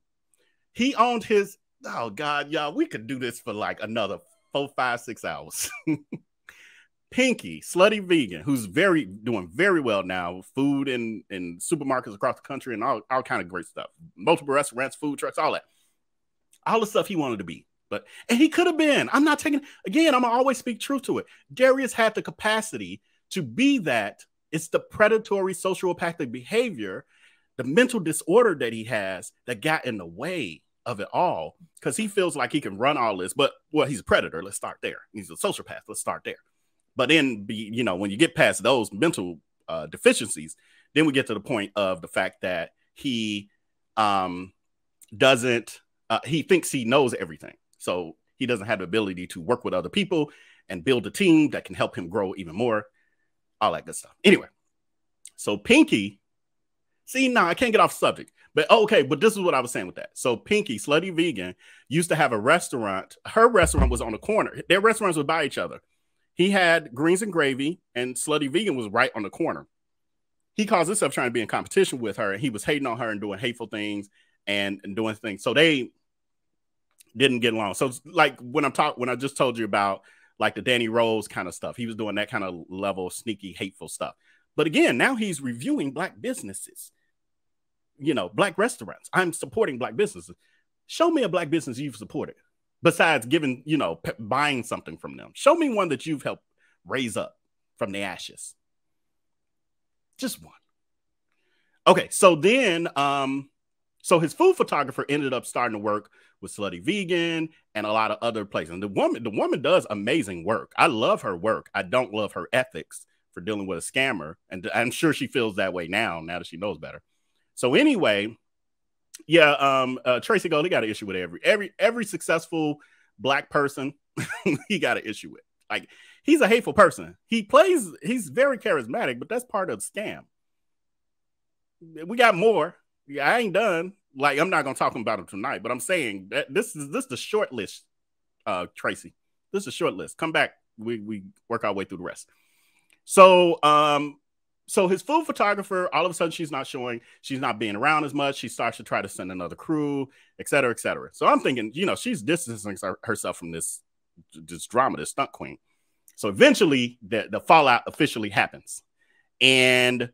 He owned his, oh God, y'all, we could do this for like another 4, 5, 6 hours. Pinky, Slutty Vegan, who's doing very well now, food and supermarkets across the country and all kind of great stuff. Multiple restaurants, food trucks, all that. All the stuff he wanted to be. And he could have been. I'm not taking, again, I'm going to always speak truth to it. Darius had the capacity to be that. It's the predatory sociopathic behavior, the mental disorder that he has that got in the way of it all, because he feels like he can run all this, but, well, he's a predator. Let's start there. He's a sociopath. Let's start there. But then, you know, when you get past those mental deficiencies, then we get to the point of the fact that he he thinks he knows everything. So he doesn't have the ability to work with other people and build a team that can help him grow even more, all that good stuff. Anyway, So Pinky, see, nah, I can't get off subject. But okay, but this is what I was saying with that. So Pinky, Slutty Vegan, used to have a restaurant. Her restaurant was on the corner. Their restaurants were by each other. He had Greens and Gravy, and Slutty Vegan was right on the corner. He calls himself trying to be in competition with her, and he was hating on her and doing hateful things and doing things. So they didn't get along. So like when I just told you about like the Danny Rose kind of stuff, he was doing that kind of level sneaky, hateful stuff. But again, now he's reviewing black businesses. You know, black restaurants. I'm supporting black businesses. Show me a black business you've supported besides giving, you know, buying something from them. Show me one that you've helped raise up from the ashes. Just one. Okay, so then, so his food photographer ended up starting to work with Slutty Vegan and a lot of other places. And the woman does amazing work. I love her work. I don't love her ethics for dealing with a scammer. And I'm sure she feels that way now that she knows better. So anyway, yeah, Tracy Gold, he got an issue with every successful black person. He got an issue with. Like, he's a hateful person. He's very charismatic, but that's part of the scam. We got more. Yeah, I ain't done. Like, I'm not gonna talk about him tonight, but I'm saying that this is the short list, Tracy. This is a short list. Come back. We work our way through the rest. So so his food photographer, all of a sudden, she's not showing. She's not being around as much. She starts to try to send another crew, et cetera, et cetera. So I'm thinking, you know, she's distancing herself from this drama, this stunt queen. So eventually, the fallout officially happens. And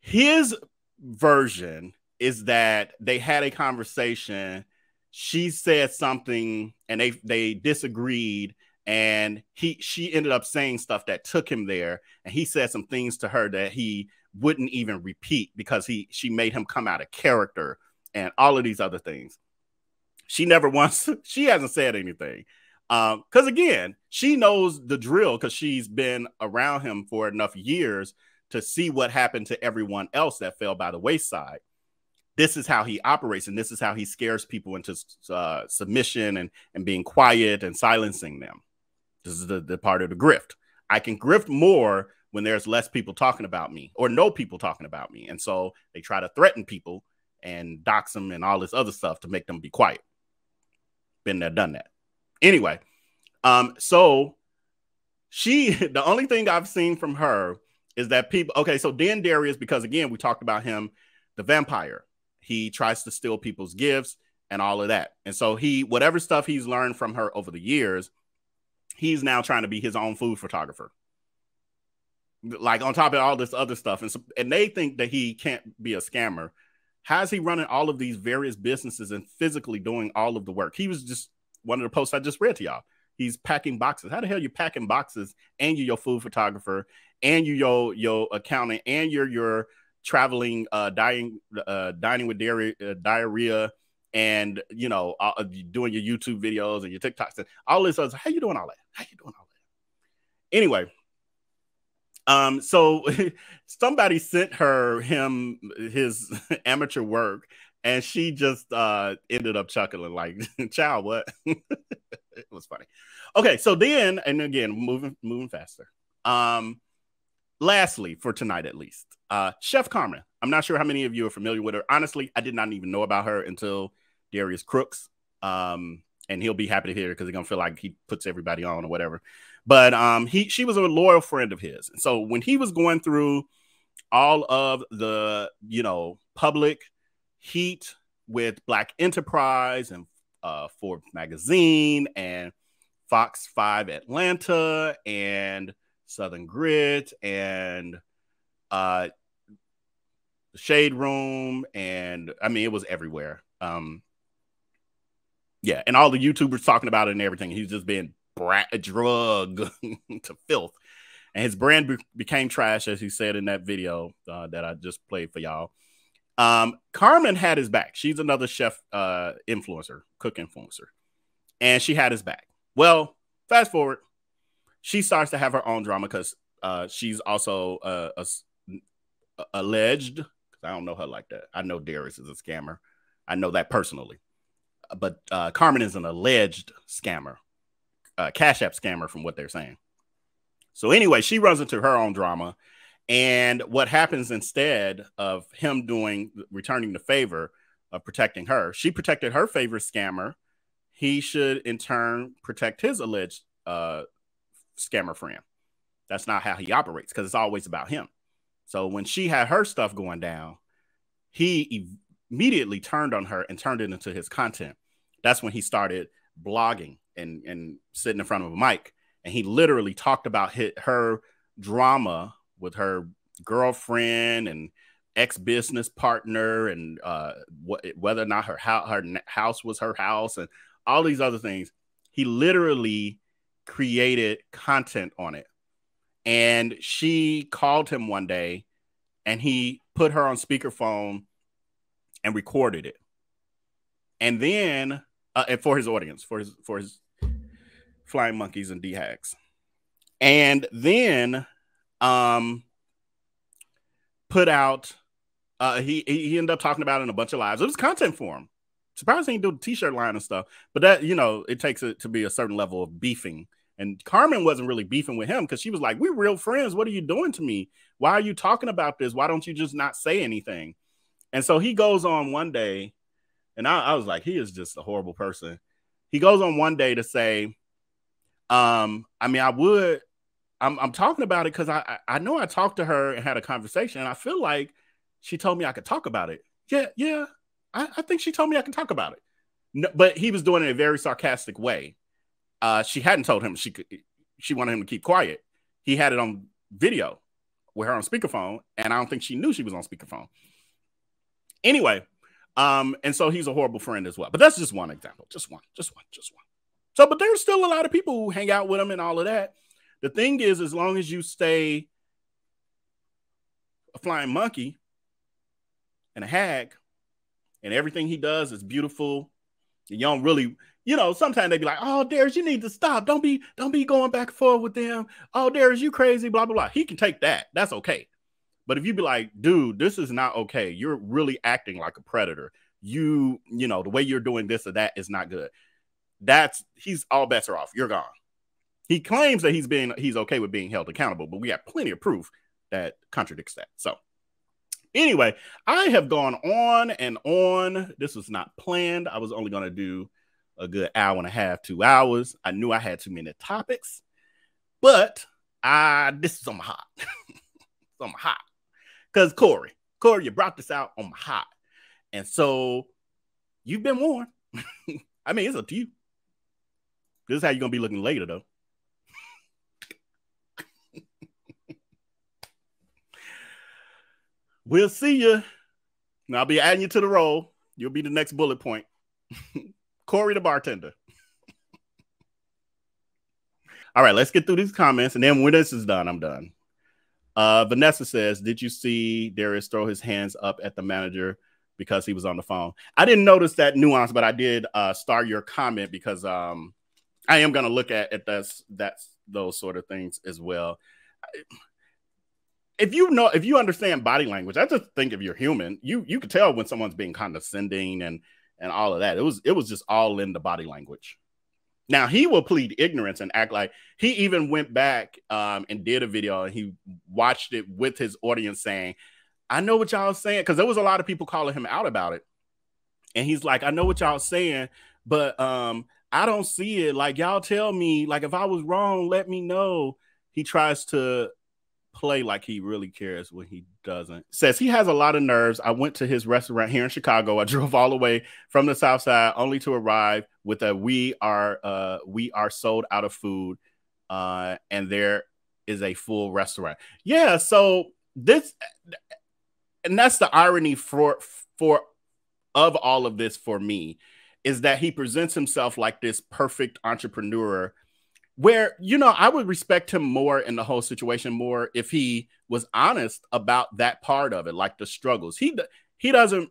his version is that they had a conversation. She said something, and they disagreed. And she ended up saying stuff that took him there, and he said some things to her that he wouldn't even repeat because she made him come out of character and all of these other things. She hasn't said anything because again, she knows the drill because she's been around him for enough years to see what happened to everyone else that fell by the wayside. This is how he operates, and this is how he scares people into submission and being quiet and silencing them. This is the part of the grift. I can grift more when there's less people talking about me or no people talking about me. And so they try to threaten people and dox them and all this other stuff to make them be quiet. Been there, done that. Anyway, so the only thing I've seen from her is that people, okay, so Dan Darius, because again, we talked about him, the vampire, he tries to steal people's gifts and all of that. And so whatever stuff he's learned from her over the years, he's now trying to be his own food photographer. Like on top of all this other stuff. And so, and they think that he can't be a scammer. How's he running all of these various businesses and physically doing all of the work? He was just one of the posts I just read to y'all. He's packing boxes. How the hell are you packing boxes and you're your food photographer and you your accountant and you're your traveling, dining with diarrhea and, you know, doing your YouTube videos and your TikToks and all this other. How you doing all that? How you doing all that? Anyway, so somebody sent his amateur work, and she just ended up chuckling like, child, what? It was funny. Okay, so then, and again, moving faster. Lastly, for tonight at least, Chef Carmen. I'm not sure how many of you are familiar with her. Honestly, I did not even know about her until Darius Crooks. And he'll be happy to hear it because he's going to feel like he puts everybody on or whatever. But she was a loyal friend of his. And so when he was going through all of the, you know, public heat with Black Enterprise and Forbes magazine and Fox 5 Atlanta and Southern Grit and Shade Room, and I mean it was everywhere. Yeah, and all the YouTubers talking about it and everything. He was just being drugged to filth, and his brand became trash, as he said in that video that I just played for y'all. Carmen had his back. She's another chef influencer, cook influencer, and she had his back. Well, fast forward. She starts to have her own drama because she's also alleged. Because I don't know her like that. I know Darius is a scammer. I know that personally. But Carmen is an alleged scammer, Cash App scammer, from what they're saying. So anyway, she runs into her own drama, And what happens instead of him returning the favor of protecting her, she protected her favorite scammer. He should in turn protect his alleged scammer friend. That's not how he operates, because it's always about him. So when she had her stuff going down, he immediately turned on her and turned it into his content. That's when he started blogging and sitting in front of a mic. And he literally talked about her drama with her girlfriend and ex-business partner, and whether or not her house was her house and all these other things. He literally created content on it. And she called him one day and he put her on speakerphone and recorded it. And then and for his audience, for his flying monkeys and D-hacks. And then put out he ended up talking about it in a bunch of lives. It was content for him. Surprised he didn't do the t-shirt line and stuff, but that, you know, it takes it to be a certain level of beefing. And Carmen wasn't really beefing with him, because she was like, we're real friends. What are you doing to me? Why are you talking about this? Why don't you just not say anything? And so he goes on one day, and I was like, he is just a horrible person. He goes on one day to say, I mean, I'm talking about it because I know I talked to her and had a conversation, and I feel like she told me I could talk about it. Yeah, I think she told me I can talk about it. No, but he was doing it in a very sarcastic way. She hadn't told him she wanted him to keep quiet. He had it on video with her on speakerphone, and I don't think she knew she was on speakerphone. Anyway, and so he's a horrible friend as well. But that's just one example. Just one. So, but there's still a lot of people who hang out with him and all of that. The thing is, as long as you stay a flying monkey and a hag, and everything he does is beautiful, and you don't really, you know, sometimes they be like, oh, Darius, you need to stop. Don't be going back and forth with them. Oh, Darius, you crazy, blah, blah, blah. He can take that. That's okay. But if you be like, dude, this is not okay. You're really acting like a predator. You know, the way you're doing this or that is not good. He's all bets are off. You're gone. He claims that he's okay with being held accountable, but we have plenty of proof that contradicts that. So anyway, I have gone on and on. This was not planned. I was only going to do a good hour and a half, 2 hours. I knew I had too many topics, but this is on my hot. It's on my hot. Because Corey, you brought this out on my hot. And so you've been warned. I mean, it's up to you. This is how you're going to be looking later, though. We'll see you. And I'll be adding you to the roll. You'll be the next bullet point. Corey the bartender. All right, let's get through these comments. And then when this is done, I'm done. Vanessa says, did you see Darius throw his hands up at the manager because he was on the phone? I didn't notice that nuance, but I did star your comment because I am going to look at those sort of things as well. If you understand body language, I just think if you're human, you can tell when someone's being condescending and all of that. It was just all in the body language. Now, he will plead ignorance and act like he even went back and did a video, and he watched it with his audience saying, I know what y'all saying, because there was a lot of people calling him out about it. And he's like, I know what y'all saying, but I don't see it. Like, y'all tell me, like, if I was wrong, let me know. He tries to play like he really cares when he doesn't. Says he has a lot of nerves. I went to his restaurant here in Chicago. I drove all the way from the South Side only to arrive with a we are sold out of food and there is a full restaurant. Yeah, so this, and that's the irony for of all of this for me, is that he presents himself like this perfect entrepreneur, where, you know, I would respect him more in the whole situation more if he was honest about that part of it, like the struggles. He will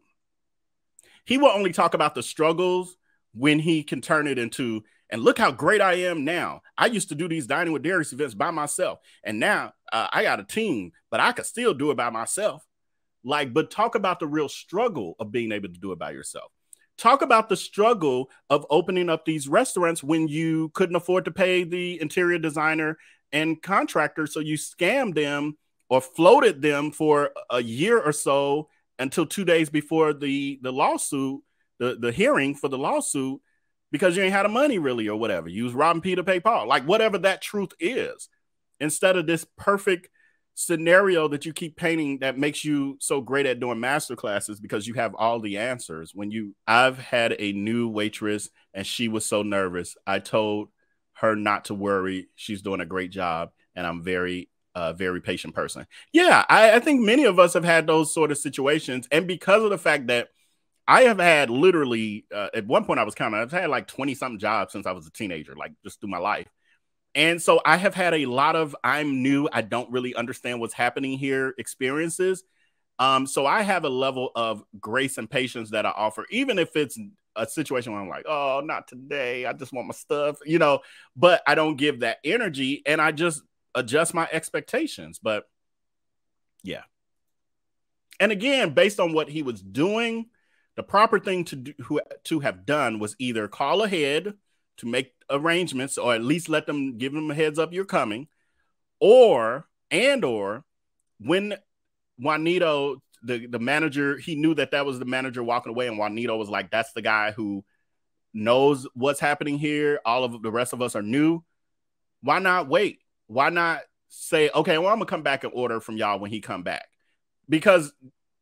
only talk about the struggles when he can turn it into, and look how great I am now. I used to do these Dining with Darius events by myself, and now I got a team, but I could still do it by myself. Like, but talk about the real struggle of being able to do it by yourself. Talk about the struggle of opening up these restaurants when you couldn't afford to pay the interior designer and contractor, so you scammed them or floated them for a year or so until 2 days before the lawsuit, the hearing for the lawsuit, because you ain't had the money really or whatever. You was robbing Peter to pay Paul, like whatever that truth is, instead of this perfect scenario that you keep painting that makes you so great at doing master classes because you have all the answers. When you, I've had a new waitress and she was so nervous. I told her not to worry. She's doing a great job and I'm very patient person. Yeah, I think many of us have had those sort of situations. And because of the fact that I have had literally, at one point I was counting, I've had like 20 something jobs since I was a teenager, like just through my life. And so I have had a lot of I'm new, I don't really understand what's happening here experiences. So I have a level of grace and patience that I offer, even if it's a situation where I'm like, oh, not today, I just want my stuff, you know, but I don't give that energy and I just adjust my expectations. But yeah. And again, based on what he was doing, the proper thing to do, to have done was either call ahead to make arrangements or at least let them give them a heads up you're coming, or when Juanito, the manager, he knew that that was the manager walking away and Juanito was like, that's the guy who knows what's happening here. All of the rest of us are new. Why not wait? Why not say, okay, well, I'm gonna come back and order from y'all when he come back? Because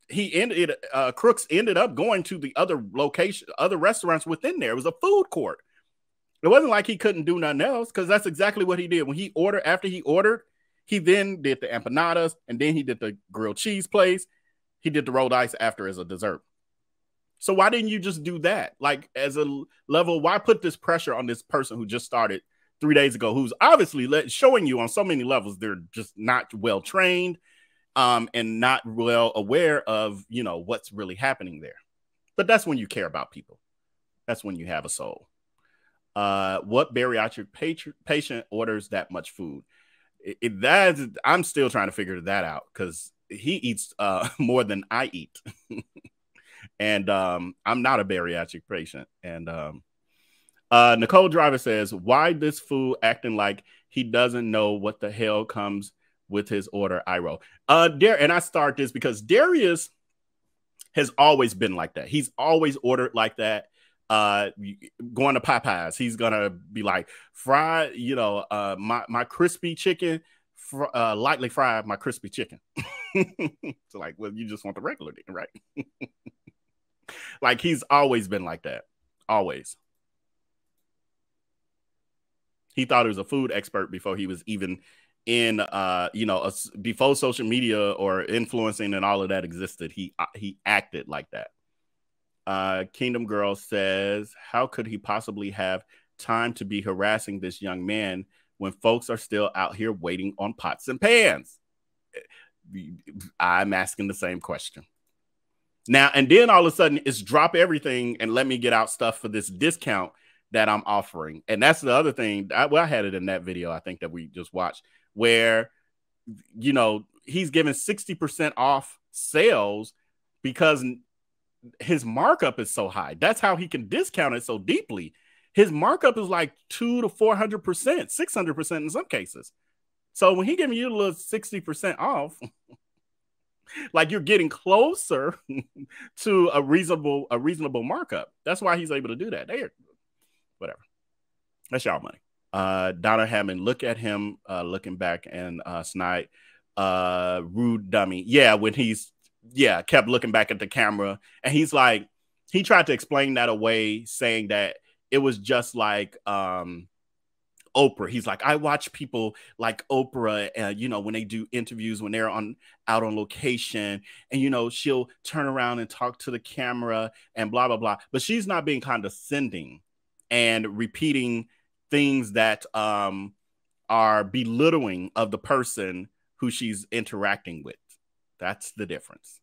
he ended, Crooks ended up going to the other location, other restaurants within there. It was a food court. It wasn't like he couldn't do nothing else, because that's exactly what he did. When he ordered, after he ordered, he then did the empanadas and then he did the grilled cheese place. He did the rolled ice after as a dessert. So why didn't you just do that? Like, as a level, why put this pressure on this person who just started 3 days ago, who's obviously showing you on so many levels they're just not well trained and not well aware of, you know, what's really happening there. But that's when you care about people. That's when you have a soul. What bariatric patient orders that much food? I'm still trying to figure that out, because he eats more than I eat. And I'm not a bariatric patient. And Nicole Driver says, why this fool acting like he doesn't know what the hell comes with his order? I roll. And I start this because Darius has always been like that. He's always ordered like that. Going to Popeyes, he's gonna be like, fry, you know, my crispy chicken, lightly fried my crispy chicken. So like, well, you just want the regular thing, right? Like, he's always been like that. Always. He thought he was a food expert before he was even in, you know, before social media or influencing and all of that existed. He acted like that. Kingdom Girl says, how could he possibly have time to be harassing this young man when folks are still out here waiting on pots and pans? I'm asking the same question. Now, and then all of a sudden it's drop everything and let me get out stuff for this discount that I'm offering. And that's the other thing. I had it in that video, I think, that we just watched, where, you know, he's giving 60% off sales because his markup is so high. That's how he can discount it so deeply. His markup is like 200 to 400%, 600% in some cases. So when he giving you a little 60% off, like, you're getting closer to a reasonable markup. That's why he's able to do that. There, whatever. That's y'all money. Donna Hammond, look at him looking back and snide, rude dummy. Yeah, when he's, yeah, kept looking back at the camera. And he's like, he tried to explain that away, saying that it was just like Oprah. He's like, I watch people like Oprah, you know, when they do interviews, when they're out on location, and, you know, she'll turn around and talk to the camera and blah, blah, blah. But she's not being condescending and repeating things that are belittling of the person who she's interacting with. That's the difference.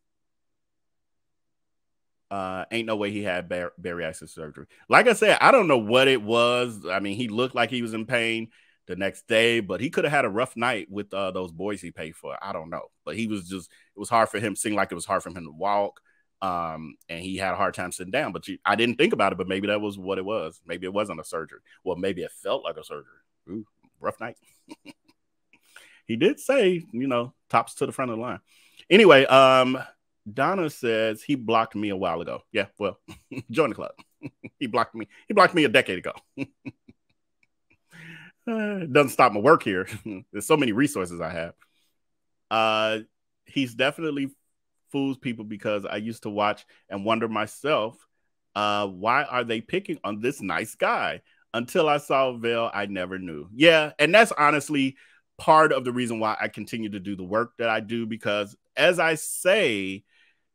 Ain't no way he had bariatric surgery. Like I said, I don't know what it was. I mean, he looked like he was in pain the next day, but he could have had a rough night with those boys he paid for. I don't know. But he was just, it was hard for him, seemed like it was hard for him to walk. And he had a hard time sitting down. But I didn't think about it, but maybe that was what it was. Maybe it wasn't a surgery. Well, maybe it felt like a surgery. Ooh, rough night. He did say, you know, Tops to the front of the line. Anyway, Donna says he blocked me a while ago. Yeah, well, join the club. He blocked me. He blocked me a decade ago. Doesn't stop my work here. There's so many resources I have. He's definitely fools people because I used to watch and wonder myself, why are they picking on this nice guy? Until I saw Vel, I never knew. Yeah, and that's honestly part of the reason why I continue to do the work that I do, because as I say,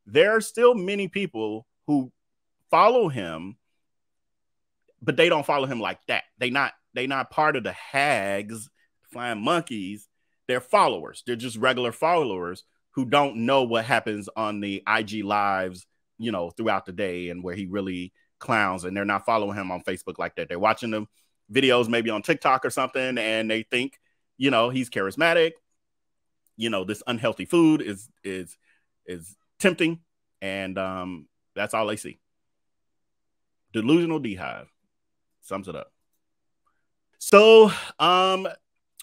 there are still many people who follow him, but they don't follow him like that. They're not part of the hags, flying monkeys. They're followers. They're just regular followers who don't know what happens on the IG lives, you know, throughout the day and where he really clowns, and they're not following him on Facebook like that. They're watching the videos maybe on TikTok or something, and they think, you know, he's charismatic. You know, this unhealthy food is tempting, and that's all they see. Delusional Beehive sums it up. So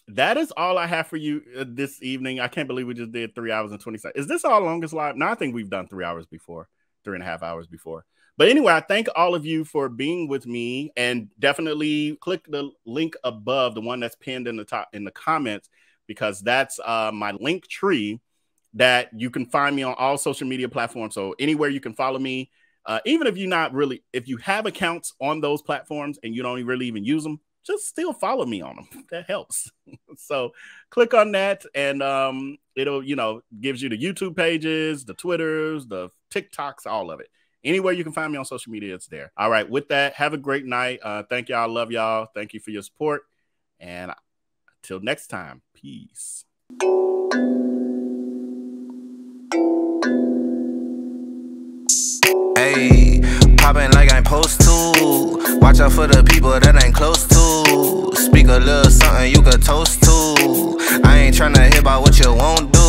that is all I have for you this evening. I can't believe we just did 3 hours and 20 seconds. Is this our longest live? No, I think we've done 3 hours before, 3.5 hours before. But anyway, I thank all of you for being with me, and definitely click the link above, the one that's pinned in the top in the comments, because that's my link tree that you can find me on all social media platforms. So anywhere you can follow me, even if you're not really, if you have accounts on those platforms and you don't really even use them, just still follow me on them. That helps. So click on that, and it'll, you know, gives you the YouTube pages, the Twitters, the TikToks, all of it. Anywhere you can find me on social media, it's there. All right. With that, have a great night. Thank y'all. Love y'all. Thank you for your support. And until next time, peace. Hey, popping like I'm supposed to. Watch out for the people that ain't close to. Speak a little something you could toast to. I ain't trying to hear about what you won't do.